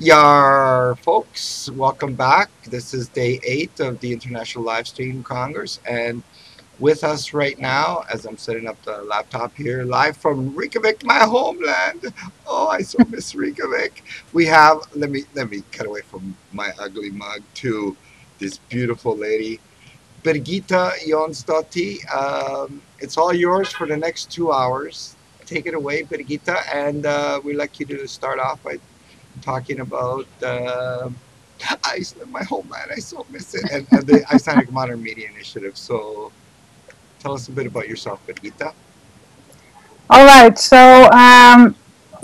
Yar, folks, welcome back. This is day 8 of the International Livestream Congress, and with us right now, as I'm setting up the laptop here, live from Reykjavik, my homeland. Oh, I so miss Reykjavik. We have, let me cut away from my ugly mug to this beautiful lady, Birgitta Jónsdóttir. It's all yours for the next 2 hours. Take it away, Birgitta, and we'd like you to start off by talking about Iceland, my homeland. I so miss it, and the Icelandic Modern Media Initiative. So tell us a bit about yourself, Birgitta. All right. So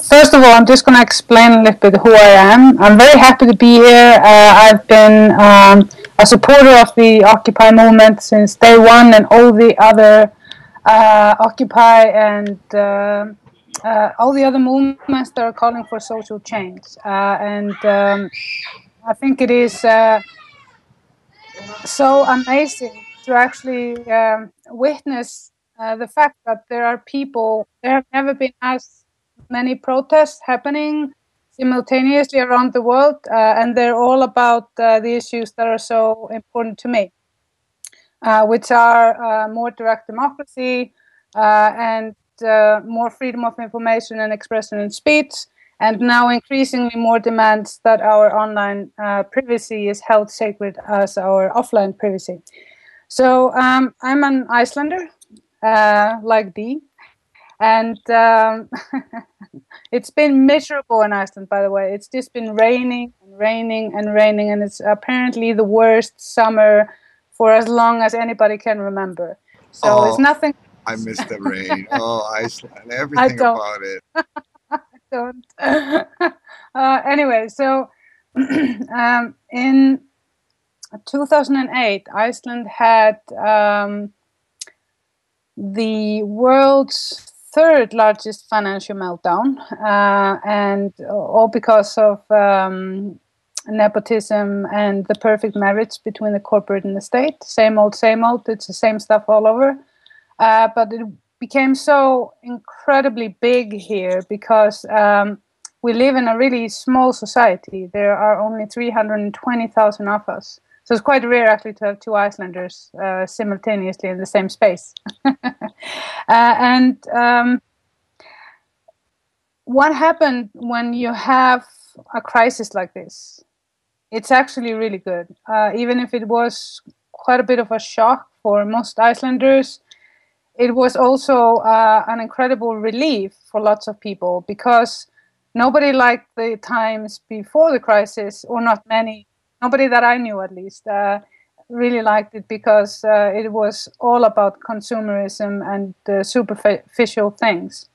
first of all, I'm just going to explain a little bit who I am. I'm very happy to be here. I've been a supporter of the Occupy movement since day 1, and all the other Occupy and all the other movements that are calling for social change. I think it is so amazing to actually witness the fact that there are people, there have never been as many protests happening simultaneously around the world, and they're all about the issues that are so important to me, which are more direct democracy and more freedom of information and expression and speech, and now increasingly more demands that our online privacy is held sacred as our offline privacy. So I'm an Icelander, like Dee, and it's been miserable in Iceland, by the way. It's just been raining and raining and raining, and it's apparently the worst summer for as long as anybody can remember. So it's nothing. I miss the rain. Oh, Iceland, everything about it. I don't. Anyway, so in 2008, Iceland had the world's 3rd largest financial meltdown, and all because of nepotism and the perfect marriage between the corporate and the state. Same old, same old. It's the same stuff all over. But it became so incredibly big here because we live in a really small society. There are only 320,000 of us. So it's quite rare actually to have 2 Icelanders simultaneously in the same space. What happened when you have a crisis like this? It's actually really good. Even if it was quite a bit of a shock for most Icelanders, it was also an incredible relief for lots of people, because nobody liked the times before the crisis, or not many, nobody that I knew at least, really liked it, because it was all about consumerism and superficial things.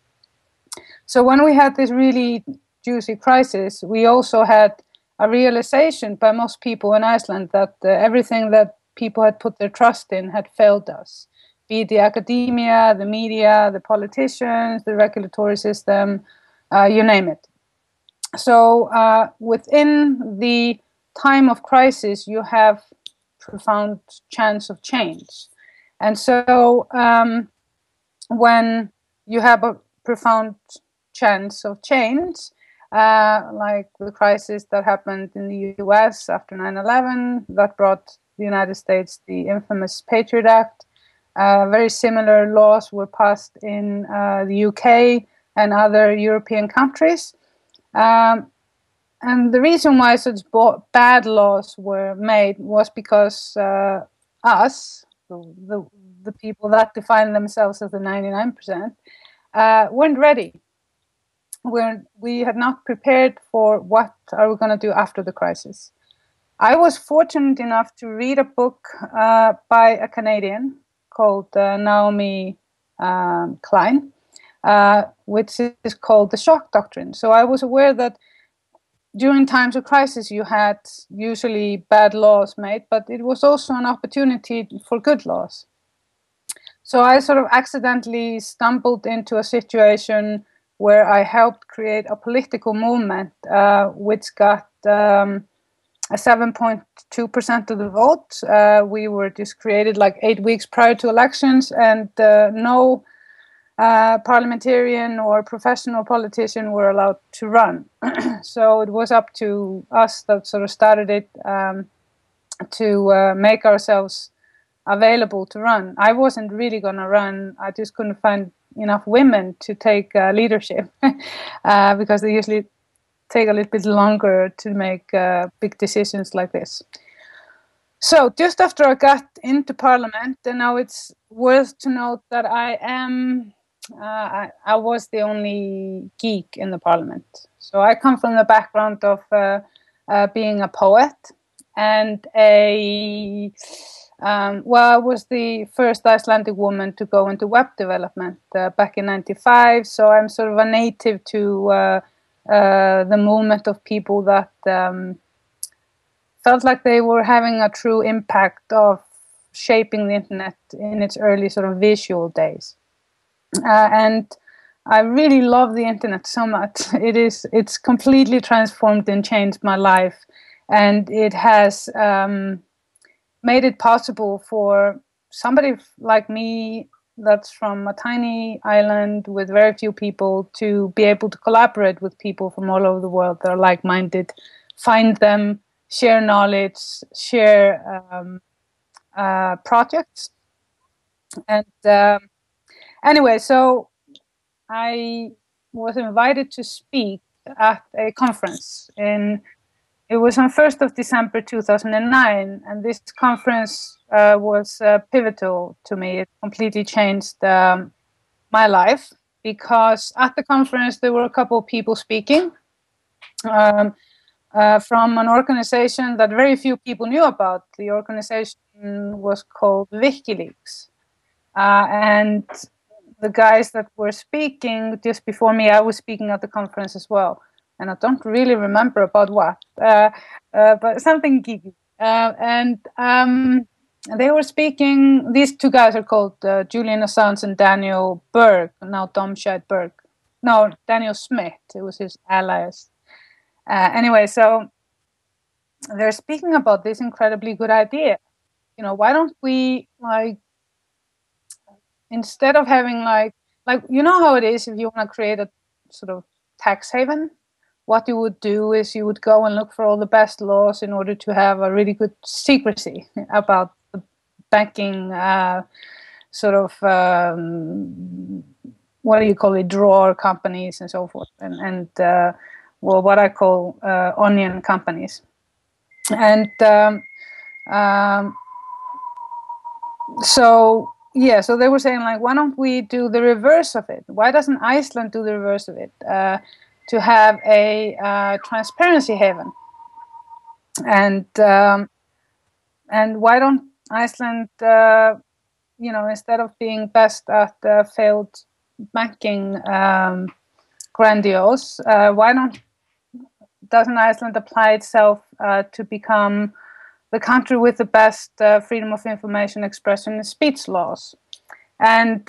So when we had this really juicy crisis, we also had a realization by most people in Iceland that everything that people had put their trust in had failed us. Be it the academia, the media, the politicians, the regulatory system, you name it. So within the time of crisis, you have profound chance of change. And so when you have a profound chance of change, like the crisis that happened in the US after 9/11, that brought the United States the infamous Patriot Act. Very similar laws were passed in the UK and other European countries. And the reason why such bad laws were made was because us, the people that define themselves as the 99%, weren't ready. We had not prepared for what are we going to do after the crisis. I was fortunate enough to read a book by a Canadian called Naomi Klein, which is called The Shock Doctrine. So I was aware that during times of crisis you had usually bad laws made, but it was also an opportunity for good laws. So I sort of accidentally stumbled into a situation where I helped create a political movement which got a 7.2% of the vote. We were just created like 8 weeks prior to elections, and no parliamentarian or professional politician were allowed to run. So it was up to us that sort of started it to make ourselves available to run. I wasn't really going to run. I just couldn't find enough women to take leadership because they usually take a little bit longer to make big decisions like this. So just after I got into Parliament, and now it's worth to note that I was the only geek in the Parliament. So I come from the background of being a poet and a, well, I was the first Icelandic woman to go into web development back in '95. So I'm sort of a native to the movement of people that felt like they were having a true impact of shaping the internet in its early sort of visual days. And I really love the internet so much. It's completely transformed and changed my life. And it has made it possible for somebody like me that's from a tiny island with very few people to be able to collaborate with people from all over the world that are like-minded, find them, share knowledge, share projects. And anyway, so I was invited to speak at a conference. It was on 1st of December 2009, and this conference was pivotal to me. It completely changed my life, because at the conference there were a couple of people speaking from an organization that very few people knew about. The organization was called WikiLeaks. And the guys that were speaking just before me, I was speaking at the conference as well. And I don't really remember about what, but something geeky. They were speaking, these two guys are called Julian Assange and Daniel Berg, now Domscheit Berg. No, Daniel Smith, it was his alias. Anyway, so they're speaking about this incredibly good idea. You know, why don't we, like, instead of having, like you know how it is if you want to create a sort of tax haven? What you would do is you would go and look for all the best laws in order to have a really good secrecy about the banking sort of, what do you call it, drawer companies and so forth, and well, what I call onion companies. And so, yeah, so they were saying, like, why don't we do the reverse of it? Why doesn't Iceland do the reverse of it? To have a transparency haven, and why don't Iceland, you know, instead of being best at failed banking grandiose, why doesn't Iceland apply itself to become the country with the best freedom of information, expression, and speech laws, And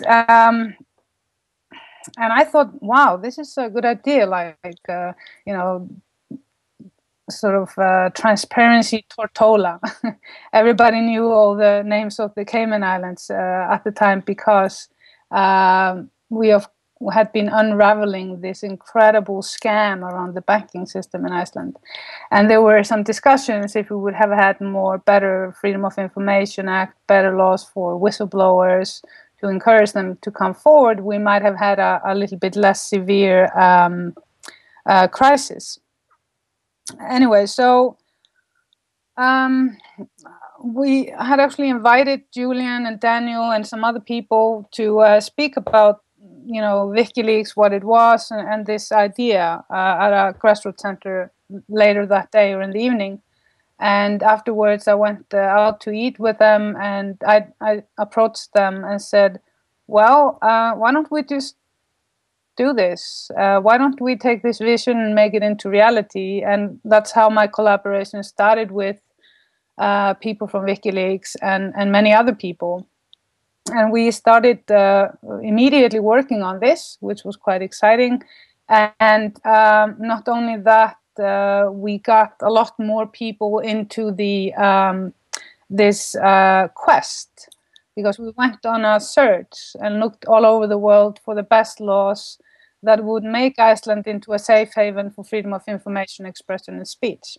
I thought, wow, this is a good idea, like you know, sort of transparency Tortola. Everybody knew all the names of the Cayman Islands at the time, because we had been unraveling this incredible scam around the banking system in Iceland. And there were some discussions if we would have had more better Freedom of Information Act, better laws for whistleblowers, to encourage them to come forward, we might have had a little bit less severe crisis. Anyway, so we had actually invited Julian and Daniel and some other people to speak about, you know, WikiLeaks, what it was, and this idea at a grassroots center later that day or in the evening. And afterwards, I went out to eat with them, and I approached them and said, well, why don't we just do this? Why don't we take this vision and make it into reality? And that's how my collaboration started with people from WikiLeaks and many other people. And we started immediately working on this, which was quite exciting. And not only that, we got a lot more people into the this quest, because we went on a search and looked all over the world for the best laws that would make Iceland into a safe haven for freedom of information, expression and speech.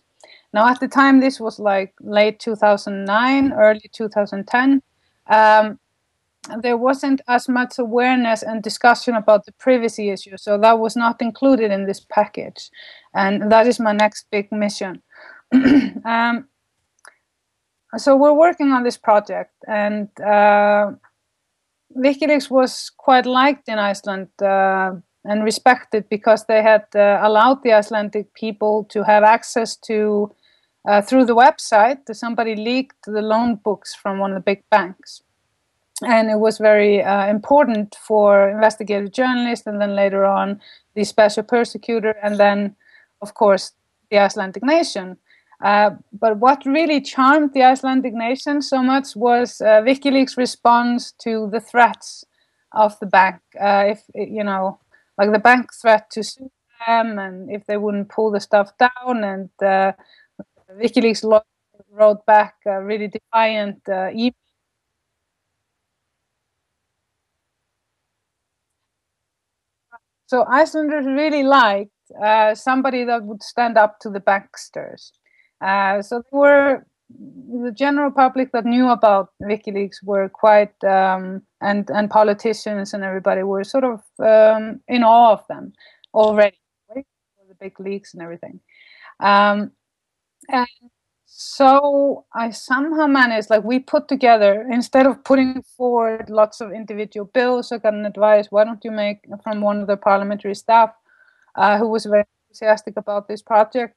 Now, at the time, this was like late 2009, early 2010. There wasn't as much awareness and discussion about the privacy issue, so that was not included in this package. And that is my next big mission. So we're working on this project, and WikiLeaks was quite liked in Iceland and respected because they had allowed the Icelandic people to have access to, through the website, that somebody leaked the loan books from one of the big banks. And it was very important for investigative journalists, and then later on the special prosecutor, and then, of course, the Icelandic nation. But what really charmed the Icelandic nation so much was WikiLeaks' response to the threats of the bank. If you know, like the bank threat to sue them, and if they wouldn't pull the stuff down, and WikiLeaks wrote back a really defiant email. So Icelanders really liked somebody that would stand up to the banksters. So they were, the general public that knew about WikiLeaks were quite, and politicians and everybody were sort of in awe of them already, right? The big leaks and everything. And so I somehow managed, like we put together, instead of putting forward lots of individual bills, I got an advice, why don't you make, from one of the parliamentary staff who was very enthusiastic about this project,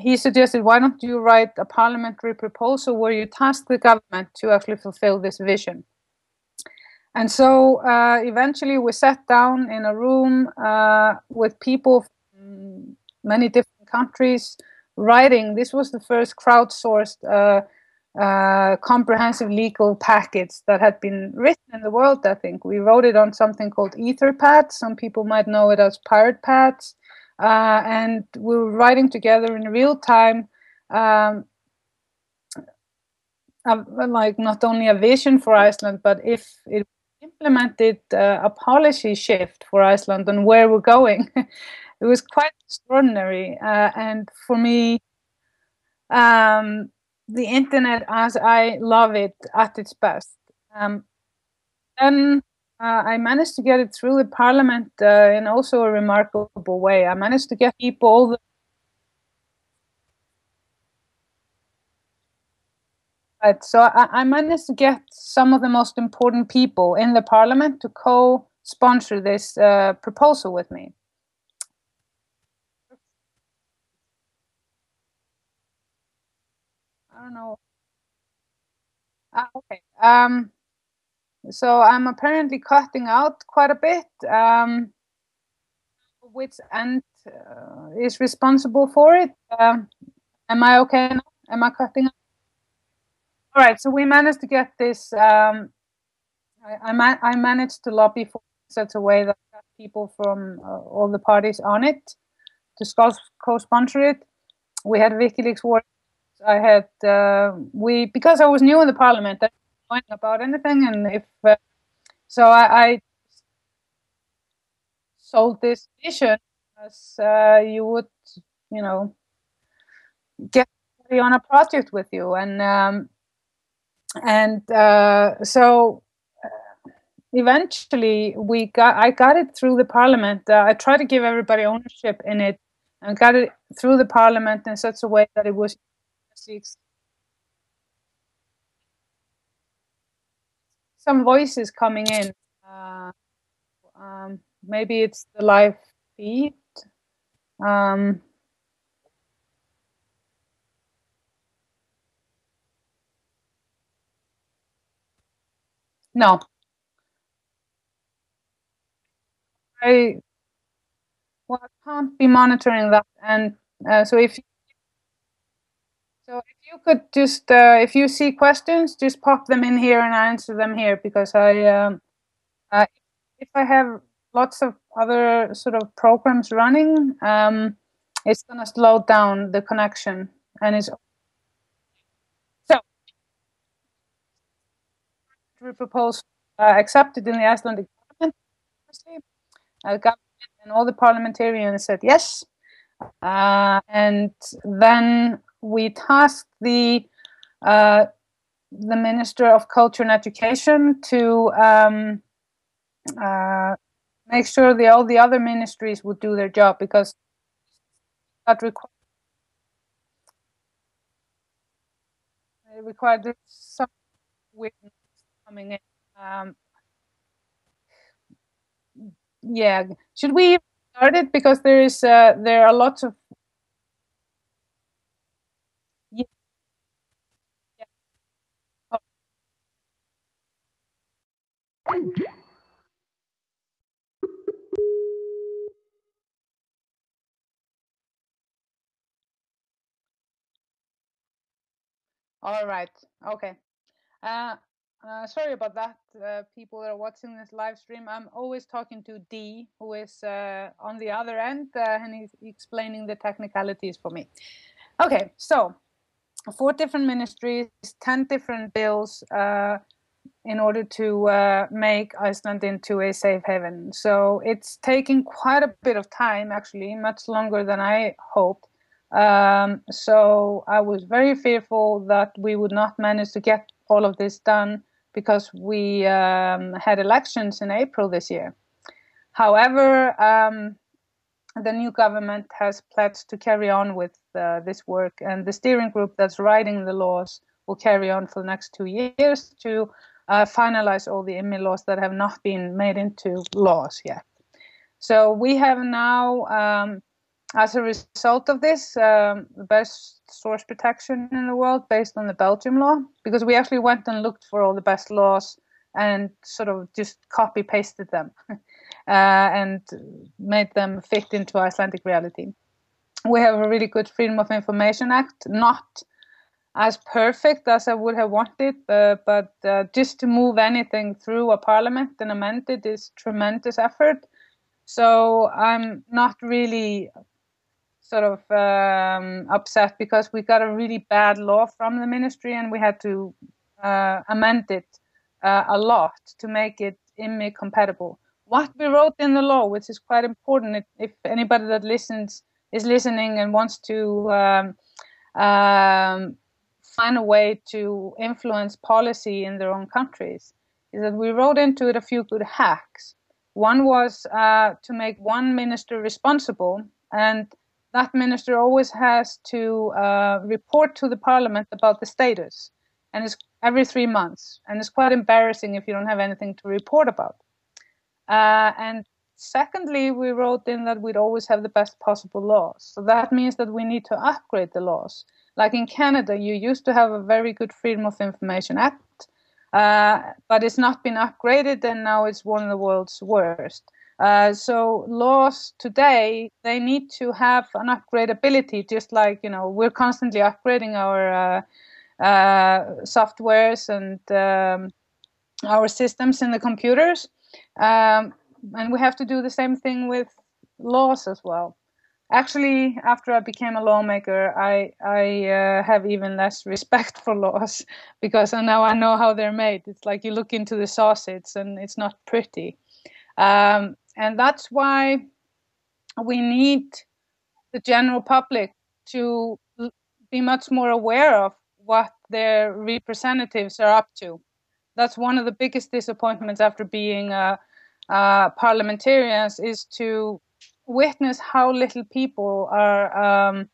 he suggested, why don't you write a parliamentary proposal where you task the government to actually fulfill this vision? And so eventually we sat down in a room with people from many different countries writing. This was the first crowdsourced comprehensive legal package that had been written in the world, I think. We wrote it on something called Etherpad. Some people might know it as Piratepads. And we were writing together in real time, like not only a vision for Iceland, but if it implemented a policy shift for Iceland and where we're going. It was quite extraordinary. And for me, the internet as I love it at its best. I managed to get it through the parliament in also a remarkable way. I managed to get people so I managed to get some of the most important people in the parliament to co-sponsor this proposal with me. I don't know. Okay. So I'm apparently cutting out quite a bit, which end is responsible for it. Am I okay now? Am I cutting out? All right, so we managed to get this. I managed to lobby for such a way that I got people from all the parties on it to co-sponsor it. We had WikiLeaks work. I had, because I was new in the parliament, I didn't know about anything, and if, so I sold this vision as you would, you know, get somebody on a project with you, and so eventually I got it through the parliament. I tried to give everybody ownership in it, and got it through the parliament in such a way that it was. Some voices coming in. Maybe it's the live feed. No. I can't be monitoring that, and so if. So if you could just, if you see questions, just pop them in here and I answer them here, because if I have lots of other sort of programs running, it's going to slow down the connection, and it's so. proposal accepted in the Icelandic Parliament. The government and all the parliamentarians said yes. And then we tasked the Minister of Culture and Education to make sure that all the other ministries would do their job, because that required some witness coming in. Yeah, should we start it? Because there is there are lots of. All right. Okay. Sorry about that, people that are watching this live stream. I'm always talking to Dee, who is on the other end, and he's explaining the technicalities for me. Okay, so 4 different ministries, 10 different bills, in order to make Iceland into a safe haven. So it's taking quite a bit of time, actually, much longer than I hoped. So I was very fearful that we would not manage to get all of this done, because we had elections in April this year. However, the new government has pledged to carry on with this work, and the steering group that's writing the laws will carry on for the next 2 years to finalize all the IMI laws that have not been made into laws yet. So we have now, as a result of this, the best source protection in the world based on the Belgium law, because we actually went and looked for all the best laws and sort of just copy pasted them and made them fit into Icelandic reality. We have a really good Freedom of Information Act, not as perfect as I would have wanted, but just to move anything through a parliament and amend it is tremendous effort. So I'm not really sort of upset, because we got a really bad law from the ministry and we had to amend it a lot to make it IMI compatible. What we wrote in the law, which is quite important, if anybody that listens is listening and wants to find a way to influence policy in their own countries, is that we wrote into it a few good hacks. One was to make one minister responsible, and that minister always has to report to the parliament about the status, and it's every 3 months, and it's quite embarrassing if you don't have anything to report about. And secondly, we wrote in that we'd always have the best possible laws, so that means that we need to upgrade the laws. Like in Canada, you used to have a very good Freedom of Information Act, but it's not been upgraded, and now it's one of the world's worst. So laws today, they need to have an upgradability, just like, you know, we're constantly upgrading our softwares and our systems in the computers, and we have to do the same thing with laws as well. Actually, after I became a lawmaker, I have even less respect for laws, because now I know how they're made. It's like you look into the sausage and it's not pretty. And that's why we need the general public to be much more aware of what their representatives are up to. That's one of the biggest disappointments after being parliamentarians, is to witness how little people are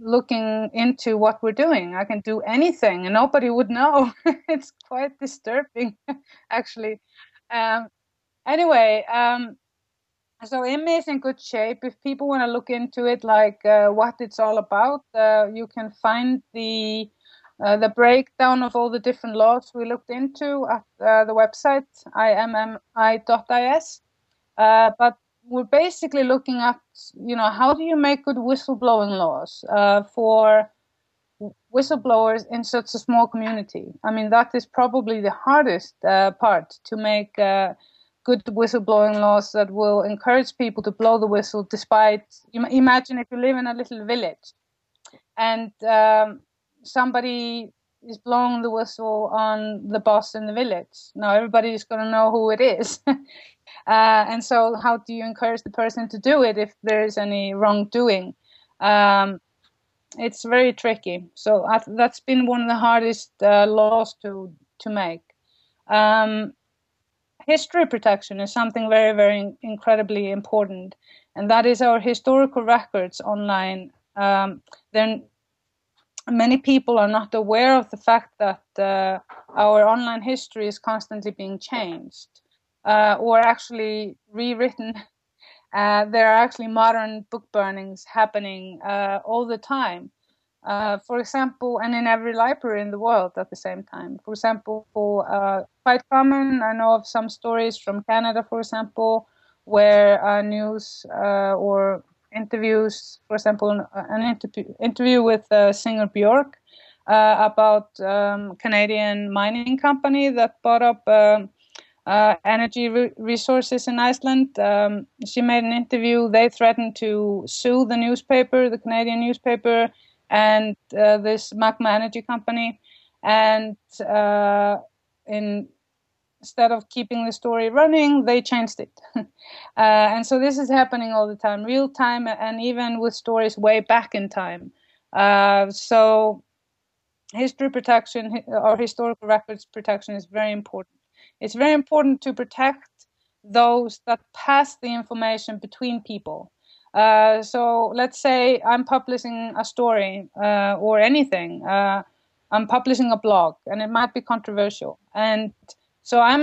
looking into what we're doing. I can do anything and nobody would know. It's quite disturbing, actually. Anyway, so IMI is in good shape. If people want to look into it, like what it's all about, you can find the breakdown of all the different laws we looked into at the website immi.is. But we're basically looking at, you know, how do you make good whistleblowing laws for whistleblowers in such a small community? I mean, that is probably the hardest part, to make good whistleblowing laws that will encourage people to blow the whistle, despite, imagine if you live in a little village and somebody is blowing the whistle on the boss in the village. Now everybody's going to know who it is. And so how do you encourage the person to do it if there is any wrongdoing? It's very tricky. So that's been one of the hardest laws to make. History protection is something very, very incredibly important. And that is our historical records online. Then many people are not aware of the fact that our online history is constantly being changed or actually rewritten. There are actually modern book burnings happening all the time. For example, and in every library in the world at the same time. For example, quite common, I know of some stories from Canada, for example, where news or interviews, for example, an interview with singer Björk about Canadian mining company that bought up energy resources in Iceland. She made an interview. They threatened to sue the newspaper, the Canadian newspaper, and this magma energy company. And instead of keeping the story running, they changed it. And so this is happening all the time, real time, and even with stories way back in time. So history protection or historical records protection is very important. It's very important to protect those that pass the information between people. So let's say I'm publishing a story or anything. I'm publishing a blog, and it might be controversial. And so I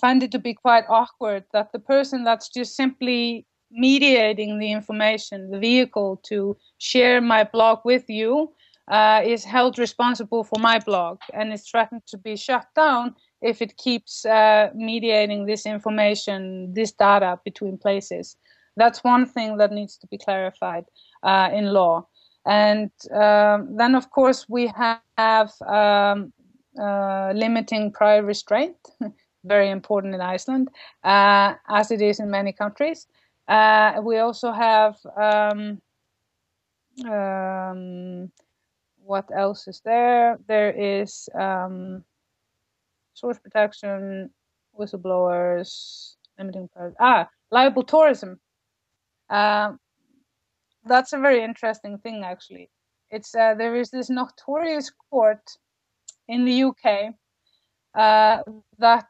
find it to be quite awkward that the person that's just simply mediating the information, the vehicle to share my blog with you, is held responsible for my blog and is threatened to be shut down if it keeps mediating this information, this data between places. That's one thing that needs to be clarified in law. And then, of course, we have limiting prior restraint, very important in Iceland, as it is in many countries. We also have, what else is there? There is source protection, whistleblowers, limiting prior, libel tourism. That's a very interesting thing, actually. It's there is this notorious court in the UK that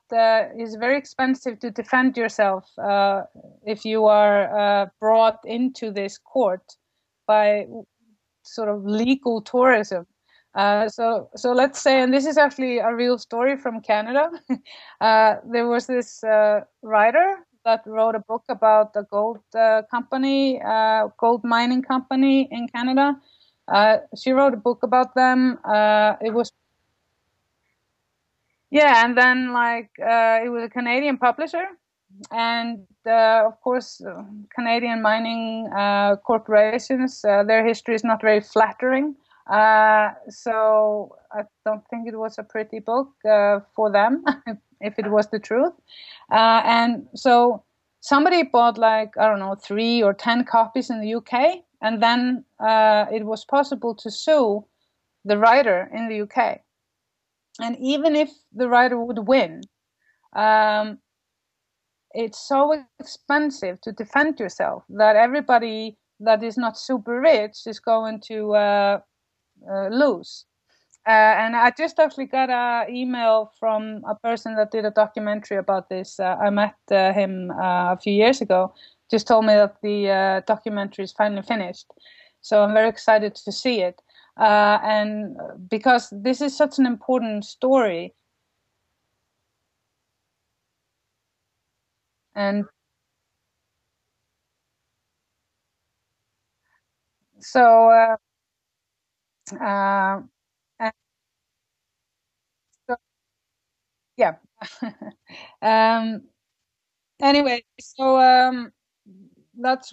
is very expensive to defend yourself if you are brought into this court by sort of legal tourism. So let's say, and this is actually a real story from Canada. There was this writer that wrote a book about a gold company, gold mining company in Canada. She wrote a book about them. It was, yeah, and then like it was a Canadian publisher, and of course, Canadian mining corporations, their history is not very flattering. So I don't think it was a pretty book for them, if it was the truth. And so somebody bought like, I don't know, 3 or 10 copies in the UK. And then it was possible to sue the writer in the UK. And even if the writer would win, it's so expensive to defend yourself that everybody that is not super rich is going to lose. And I just actually got an email from a person that did a documentary about this. I met him a few years ago, just told me that the documentary is finally finished. So I'm very excited to see it. And because this is such an important story. And so, yeah. Anyway, so that's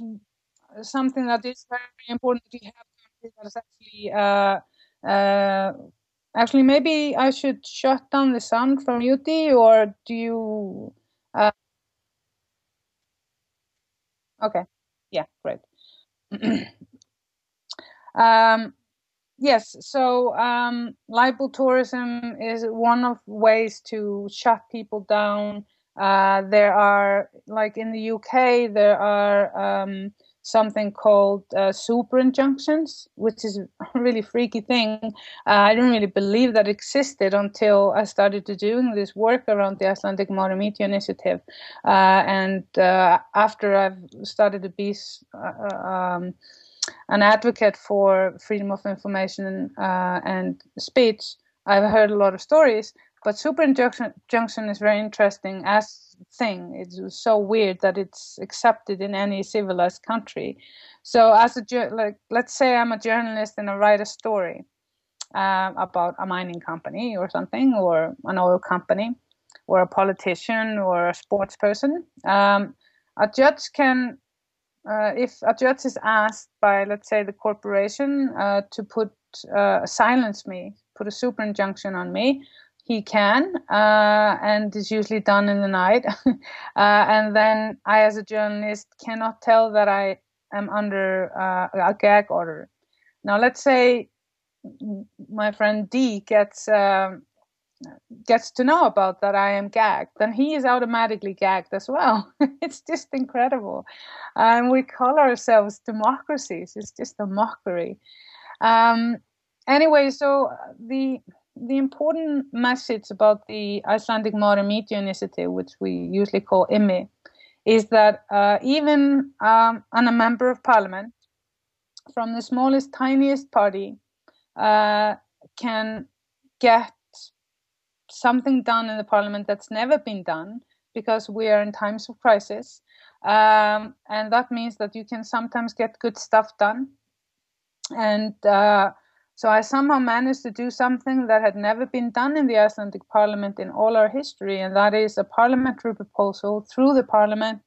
something that is very important. We have countries that is actually, actually, maybe I should shut down the sound from Judy, or do you? Okay, yeah, great. Yes, so libel tourism is one of ways to shut people down. There are, like in the UK, there are something called super injunctions, which is a really freaky thing. I didn't really believe that existed until I started doing this work around the Icelandic Modern Media Initiative. And after I've started to be an advocate for freedom of information and speech, I've heard a lot of stories. But super injunction is very interesting as thing. It's so weird that it's accepted in any civilized country. So as a, like, let's say I'm a journalist and I write a story about a mining company or something, or an oil company, or a politician, or a sports person. A judge can, if a judge is asked by, let's say, the corporation to put silence me, put a super injunction on me. He can, and it's usually done in the night. And then I, as a journalist, cannot tell that I am under a gag order. Now, let's say my friend D gets to know about that I am gagged, then he is automatically gagged as well. It's just incredible. And we call ourselves democracies. It's just a mockery. Anyway, so the important message about the Icelandic Modern Media Initiative, which we usually call IMI, is that even on a member of parliament from the smallest, tiniest party can get something done in the parliament that's never been done, because we are in times of crisis. And that means that you can sometimes get good stuff done. So I somehow managed to do something that had never been done in the Icelandic Parliament in all our history, and that is a parliamentary proposal through the Parliament.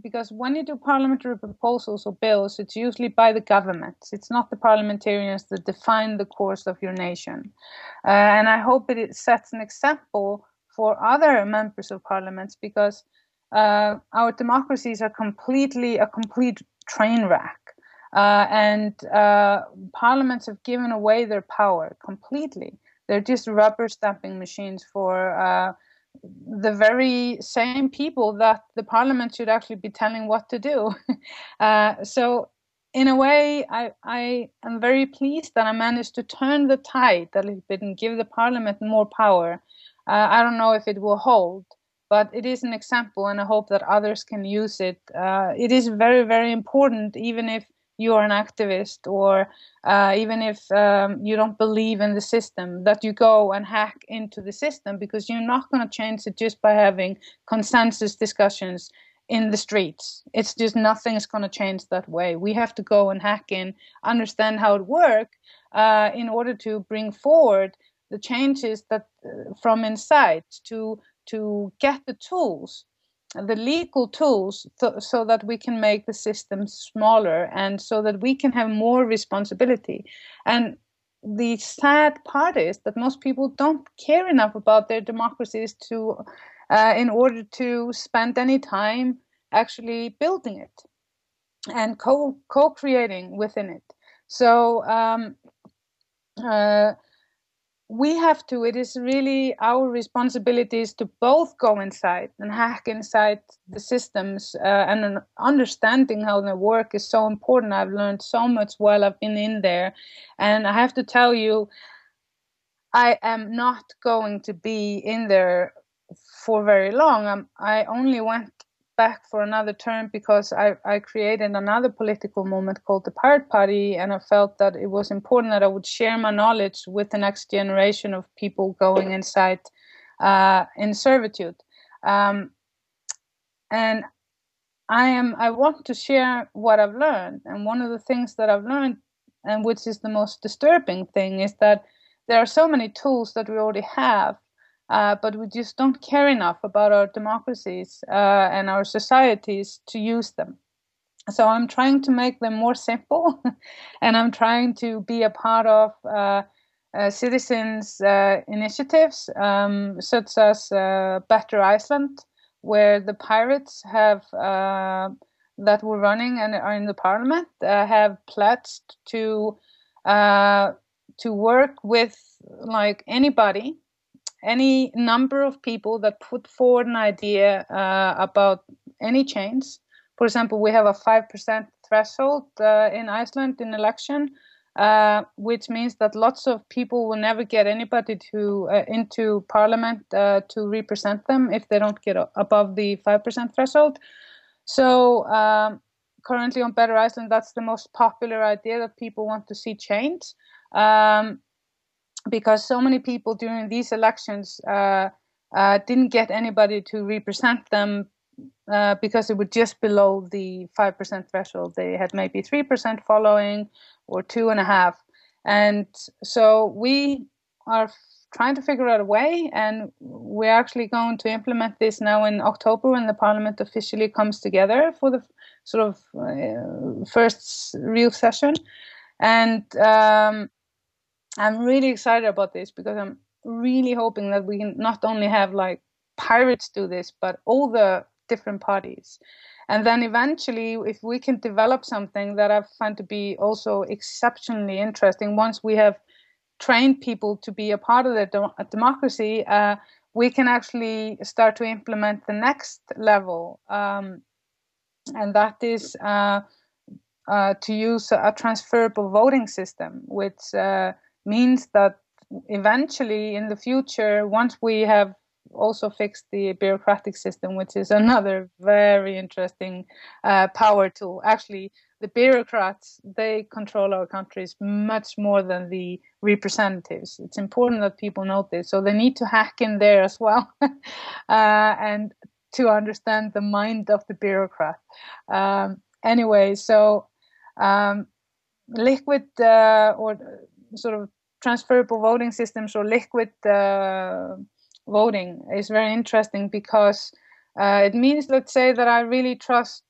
Because when you do parliamentary proposals or bills, it's usually by the government. It's not the parliamentarians that define the course of your nation. And I hope it sets an example for other members of parliaments, because our democracies are a complete train wreck. And parliaments have given away their power completely. They're just rubber stamping machines for the very same people that the parliament should actually be telling what to do. So in a way, I am very pleased that I managed to turn the tide a little bit and give the parliament more power. I don't know if it will hold, but it is an example, and I hope that others can use it. It is very, very important, even if you are an activist, or even if you don't believe in the system, that you go and hack into the system, because you're not going to change it just by having consensus discussions in the streets. It's just nothing is going to change that way. We have to go and hack in, understand how it works in order to bring forward the changes that from inside, to get the tools, the legal tools, so that we can make the system smaller and so that we can have more responsibility. And the sad part is that most people don't care enough about their democracies to, in order to spend any time actually building it and co-creating within it. So we have to, it is really our responsibilities to both go inside and hack inside the systems, and understanding how they work is so important. I've learned so much while I've been in there. And I have to tell you, I am not going to be in there for very long. I only went back for another term because I created another political movement called the Pirate Party, and I felt that it was important that I would share my knowledge with the next generation of people going inside in servitude. And I want to share what I've learned, and one of the things that I've learned, and which is the most disturbing thing, is that there are so many tools that we already have, but we just don't care enough about our democracies and our societies to use them. So I'm trying to make them more simple, and I'm trying to be a part of citizens' initiatives, such as Better Iceland, where the pirates have that were running and are in the parliament have pledged to work with like anybody, any number of people that put forward an idea about any change. For example, we have a 5% threshold in Iceland in election, which means that lots of people will never get anybody to into parliament to represent them if they don't get above the 5% threshold. So currently on Better Iceland, that's the most popular idea that people want to see change, because so many people during these elections didn't get anybody to represent them because it was just below the 5% threshold. They had maybe 3% following or 2.5%. And so we are trying to figure out a way, and we're actually going to implement this now in October when the parliament officially comes together for the sort of first real session. And I'm really excited about this because I'm really hoping that we can not only have like pirates do this, but all the different parties. And then eventually, if we can develop something that I find to be also exceptionally interesting, once we have trained people to be a part of the democracy, we can actually start to implement the next level. And that is to use a transferable voting system, which means that eventually in the future, once we have also fixed the bureaucratic system, which is another very interesting power tool. Actually, the bureaucrats, they control our countries much more than the representatives. It's important that people know this. So they need to hack in there as well and to understand the mind of the bureaucrat. Anyway, so liquid or sort of transferable voting systems or liquid voting is very interesting because it means, let's say, that I really trust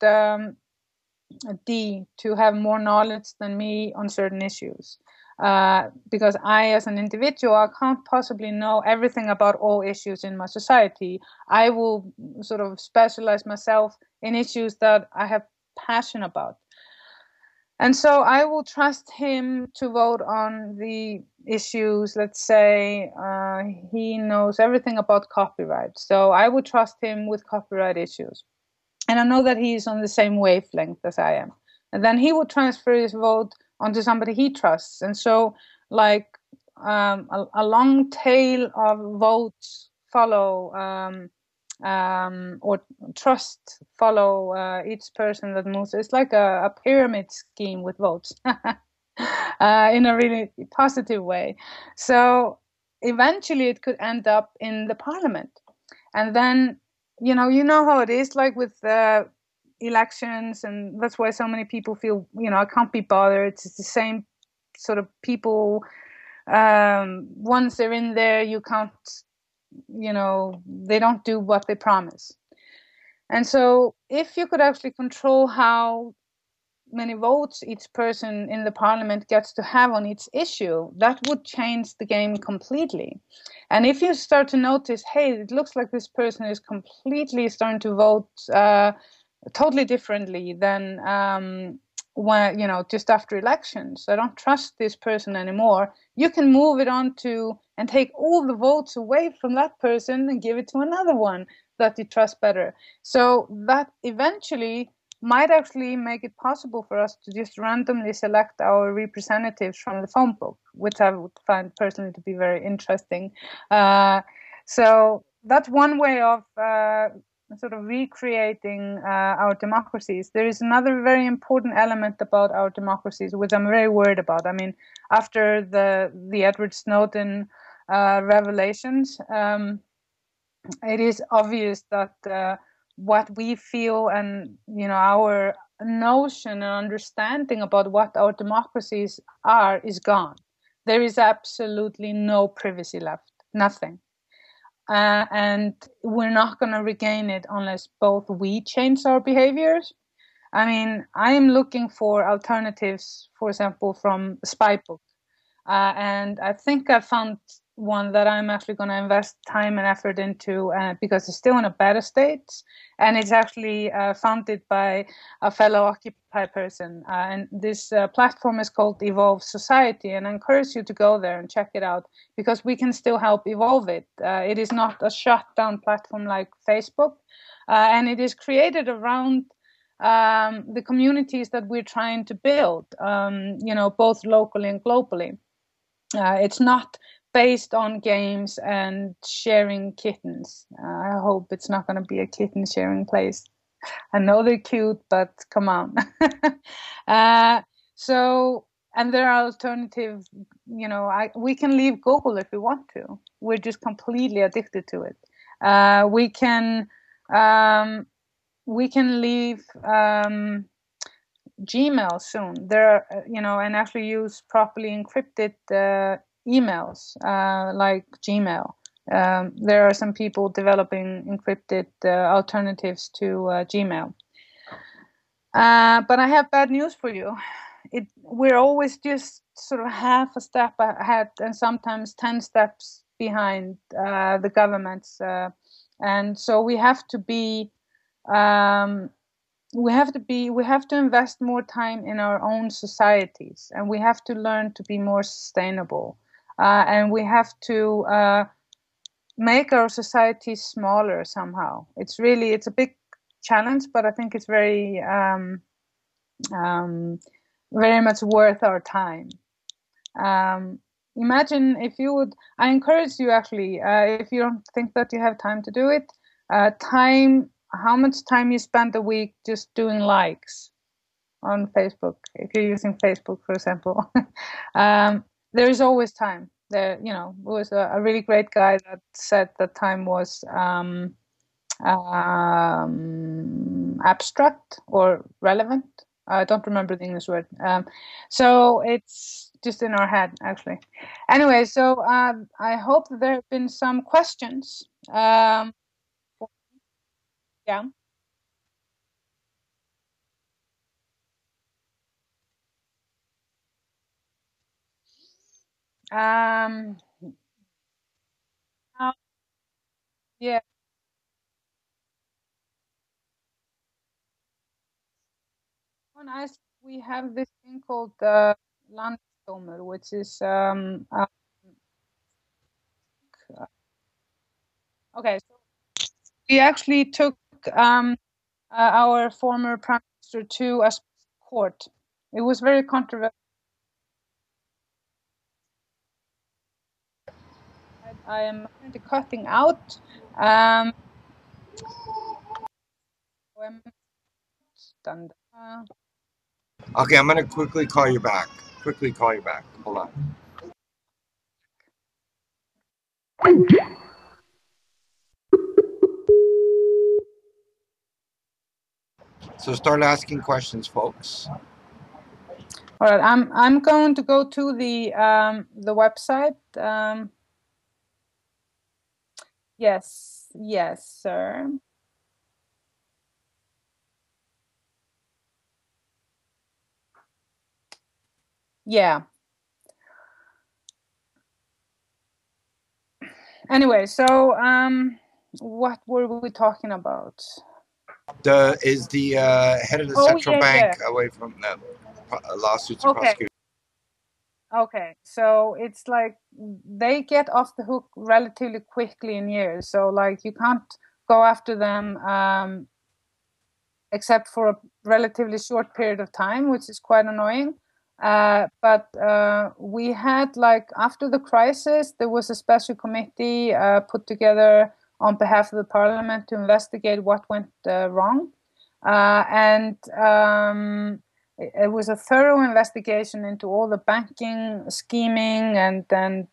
D to have more knowledge than me on certain issues, because I, as an individual, I can't possibly know everything about all issues in my society. I will sort of specialize myself in issues that I have passion about. And so I will trust him to vote on the issues. Let's say he knows everything about copyright. So I would trust him with copyright issues. And I know that he's on the same wavelength as I am. And then he will transfer his vote onto somebody he trusts. And so like a long tail of votes follow or trust follow each person that moves. It's like a pyramid scheme with votes in a really positive way. So eventually it could end up in the parliament. And then, you know how it is like with elections, and that's why so many people feel, I can't be bothered. It's the same sort of people. Once they're in there, you can't, they don't do what they promise. And so if you could actually control how many votes each person in the parliament gets to have on each issue, that would change the game completely. And if you start to notice, hey, it looks like this person is completely starting to vote totally differently than when, just after elections, I don't trust this person anymore, you can move it on to and take all the votes away from that person and give it to another one that you trust better. So that eventually might actually make it possible for us to just randomly select our representatives from the phone book, which I would find personally to be very interesting. So that's one way of sort of recreating our democracies. There is another very important element about our democracies, which I'm very worried about. I mean, after the Edward Snowden revelations, it is obvious that what we feel and our notion and understanding about what our democracies are is gone. There is absolutely no privacy left, nothing. And we're not going to regain it unless both we change our behaviors. I mean, I'm looking for alternatives, for example, from Spybook. And I think I found one that I'm actually going to invest time and effort into because it's still in a beta state, and it's actually founded by a fellow Occupy person. And this platform is called Evolve Society, and I encourage you to go there and check it out because we can still help evolve it. It is not a shutdown platform like Facebook, and it is created around the communities that we're trying to build, you know, both locally and globally. It's not based on games and sharing kittens. I hope it's not going to be a kitten sharing place. I know they're cute, but come on. And there are alternative, you know, we can leave Google if we want to. We're just completely addicted to it. We can leave Gmail soon. There are, you know, and actually use properly encrypted emails like Gmail. There are some people developing encrypted alternatives to Gmail. But I have bad news for you. We're always just sort of half a step ahead and sometimes 10 steps behind the governments. And so we have to be we have to invest more time in our own societies, and we have to learn to be more sustainable. And we have to make our societies smaller somehow. It's a big challenge, but I think it's very, very much worth our time. Imagine if you would. I encourage you actually. If you don't think that you have time to do it, how much time you spend a week just doing likes on Facebook, if you're using Facebook, for example. There is always time. There, you know, there was a really great guy that said that time was abstract or relevant. I don't remember the English word. So it's just in our head, actually. Anyway, so I hope that there have been some questions. Yeah. Yeah. On Iceland, we have this thing called the landsdómur, which is okay. So we actually took our former prime minister to a court. It was very controversial. I am cutting out. Okay, I'm going to quickly call you back. Hold on. So start asking questions, folks. All right, I'm going to go to the website. Yes, sir. Yeah. Anyway, so what were we talking about? Is the head of the central bank away from the lawsuits and prosecutions? Okay, so it's like they get off the hook relatively quickly in years. So like you can't go after them except for a relatively short period of time, which is quite annoying. But we had like after the crisis, there was a special committee put together on behalf of the parliament to investigate what went wrong. It was a thorough investigation into all the banking scheming and the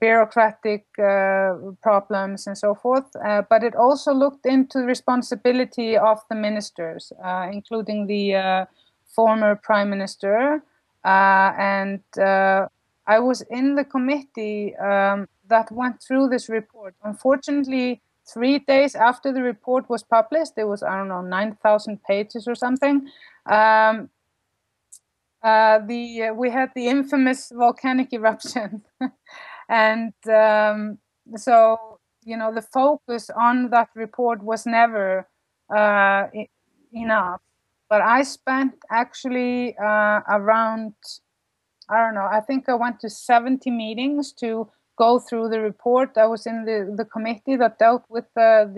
bureaucratic problems and so forth. But it also looked into the responsibility of the ministers, including the former prime minister and I was in the committee that went through this report. Unfortunately, 3 days after the report was published, there was, I don't know, 9,000 pages or something. we had the infamous volcanic eruption. And so, you know, the focus on that report was never enough. But I spent actually around, I don't know, I think I went to 70 meetings to go through the report. I was in the committee that dealt with the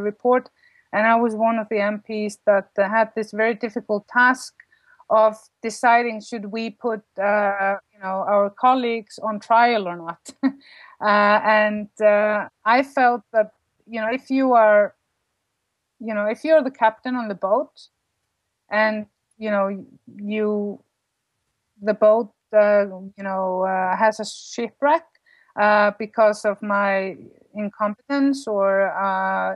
report, and I was one of the MPs that had this very difficult task of deciding should we put you know, our colleagues on trial or not. And I felt that, you know, if you are, you know, if you're the captain on the boat, and you know the boat you know has a shipwreck because of my incompetence or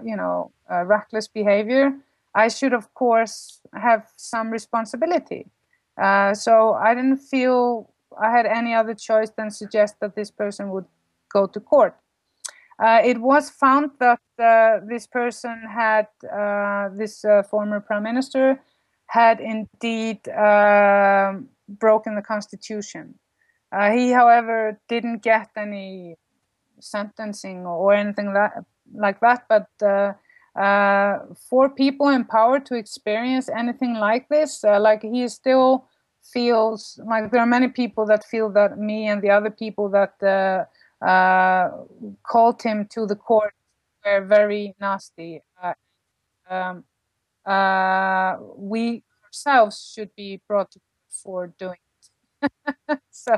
you know reckless behavior, I should of course have some responsibility. So I didn't feel I had any other choice than suggest that this person would go to court. It was found that this person had this former prime minister had indeed broken the constitution. He, however, didn't get any sentencing or anything like that, but for people in power to experience anything like this, like he still feels, like there are many people that feel that me and the other people that called him to the court were very nasty. We ourselves should be brought to court for doing it. So,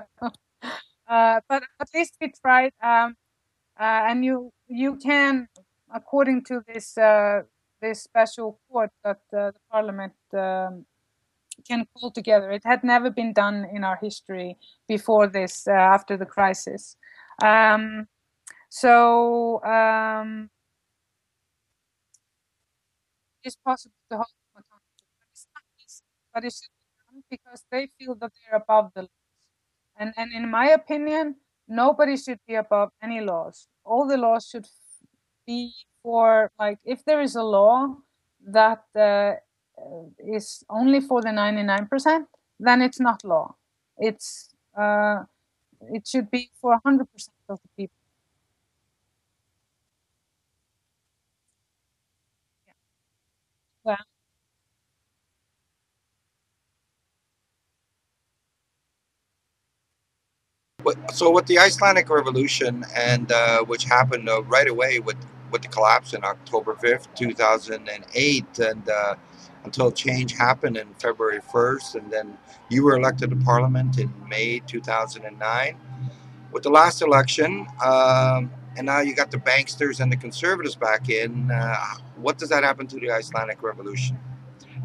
but at least we tried, and you can, according to this this special court that the Parliament can call together. It had never been done in our history before this, after the crisis. It's possible to hold them accountable, but it's not easy. But it should be done because they feel that they're above the laws. And in my opinion, nobody should be above any laws. All the laws should be for, like, if there is a law that is only for the 99%, then it's not law. It's it should be for 100% of the people. So with the Icelandic Revolution, and which happened right away with the collapse in October 5th, 2008, and until change happened in February 1st, and then you were elected to Parliament in May 2009. With the last election, and now you got the banksters and the conservatives back in, what does that happen to the Icelandic Revolution?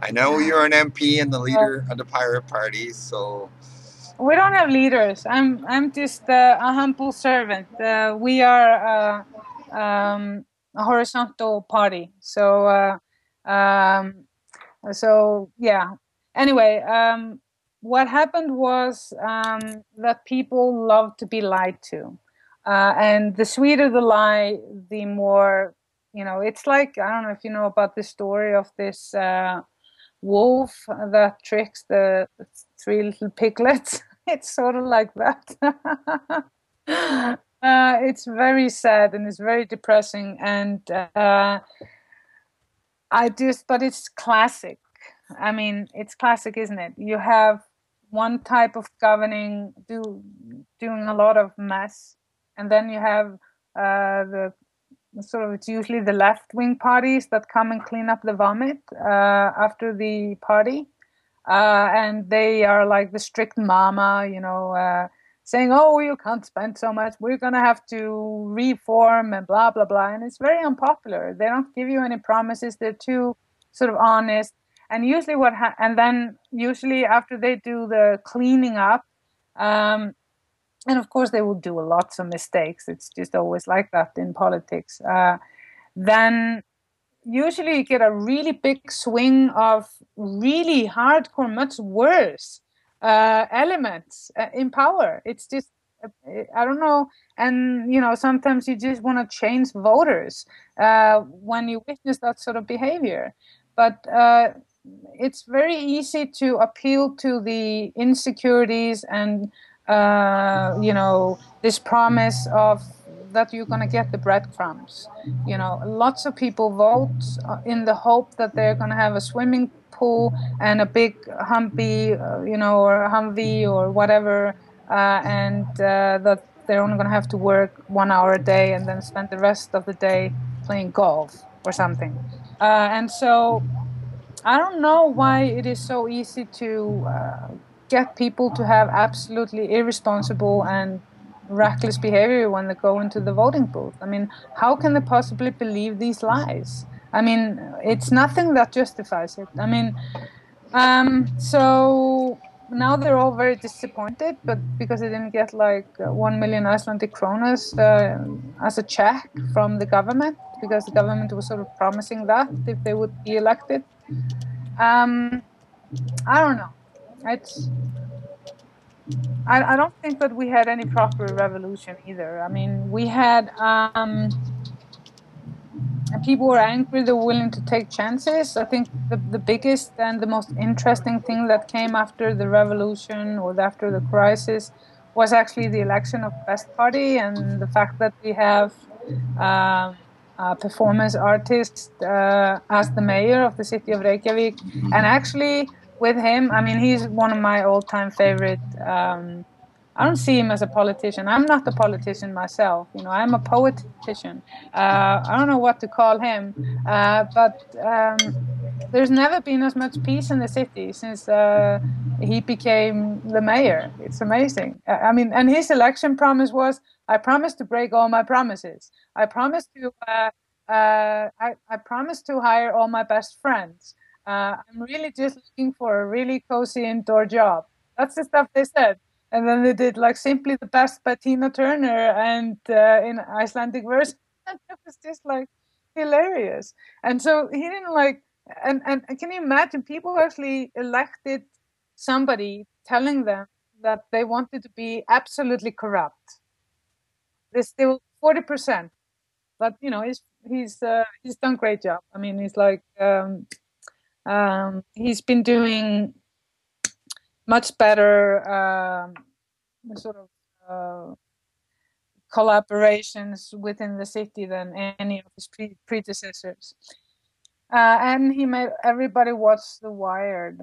I know you're an MP and the leader of the Pirate Party, so... We don't have leaders. I'm just a humble servant. We are a horizontal party. So, so yeah. Anyway, what happened was that people love to be lied to, and the sweeter the lie, the more, you know. It's like, I don't know if you know about the story of this wolf that tricks the three little piglets. It's sort of like that. It's very sad and it's very depressing, and but it's classic. I mean, it's classic, isn't it? You have one type of governing doing a lot of mess, and then you have the sort of, it's usually the left-wing parties that come and clean up the vomit after the party, and they are like the strict mama, you know, saying, oh, you can't spend so much, we're gonna have to reform and blah blah blah, and it's very unpopular. They don't give you any promises, they're too sort of honest, and usually usually after they do the cleaning up, and of course, they will do lots of mistakes. It's just always like that in politics. Then usually you get a really big swing of really hardcore, much worse elements in power. It's just, I don't know. And, you know, sometimes you just want to change voters when you witness that sort of behavior. But it's very easy to appeal to the insecurities and this promise of that you're going to get the breadcrumbs. You know, lots of people vote in the hope that they're going to have a swimming pool and a big humpy, or a Humvee or whatever, and that they're only going to have to work 1 hour a day and then spend the rest of the day playing golf or something. And so I don't know why it is so easy to get people to have absolutely irresponsible and reckless behavior when they go into the voting booth. I mean, how can they possibly believe these lies? I mean, it's nothing that justifies it. I mean, so now they're all very disappointed, but because they didn't get like 1 million Icelandic kronas as a check from the government, because the government was sort of promising that if they would be elected. I don't know. I don't think that we had any proper revolution either. I mean, we had people were angry, they were willing to take chances. I think the biggest and the most interesting thing that came after the revolution or after the crisis was actually the election of Best Party, and the fact that we have performance artists as the mayor of the city of Reykjavik. And actually, with him, I mean, he's one of my all-time favorite. I don't see him as a politician. I'm not a politician myself. You know, I'm a poetician. I don't know what to call him. But there's never been as much peace in the city since he became the mayor. It's amazing. I mean, and his election promise was, I promise to break all my promises. I promise to. I promise to hire all my best friends. I'm really just looking for a really cozy indoor job. That's the stuff they said. And then they did like Simply the Best by Tina Turner and in Icelandic version. And it was just like hilarious. And so he didn't like, and can you imagine people actually elected somebody telling them that they wanted to be absolutely corrupt? There's still 40%, but you know, he's done a great job. I mean, he's like, he's been doing much better sort of collaborations within the city than any of his predecessors. And he made everybody watch The Wired.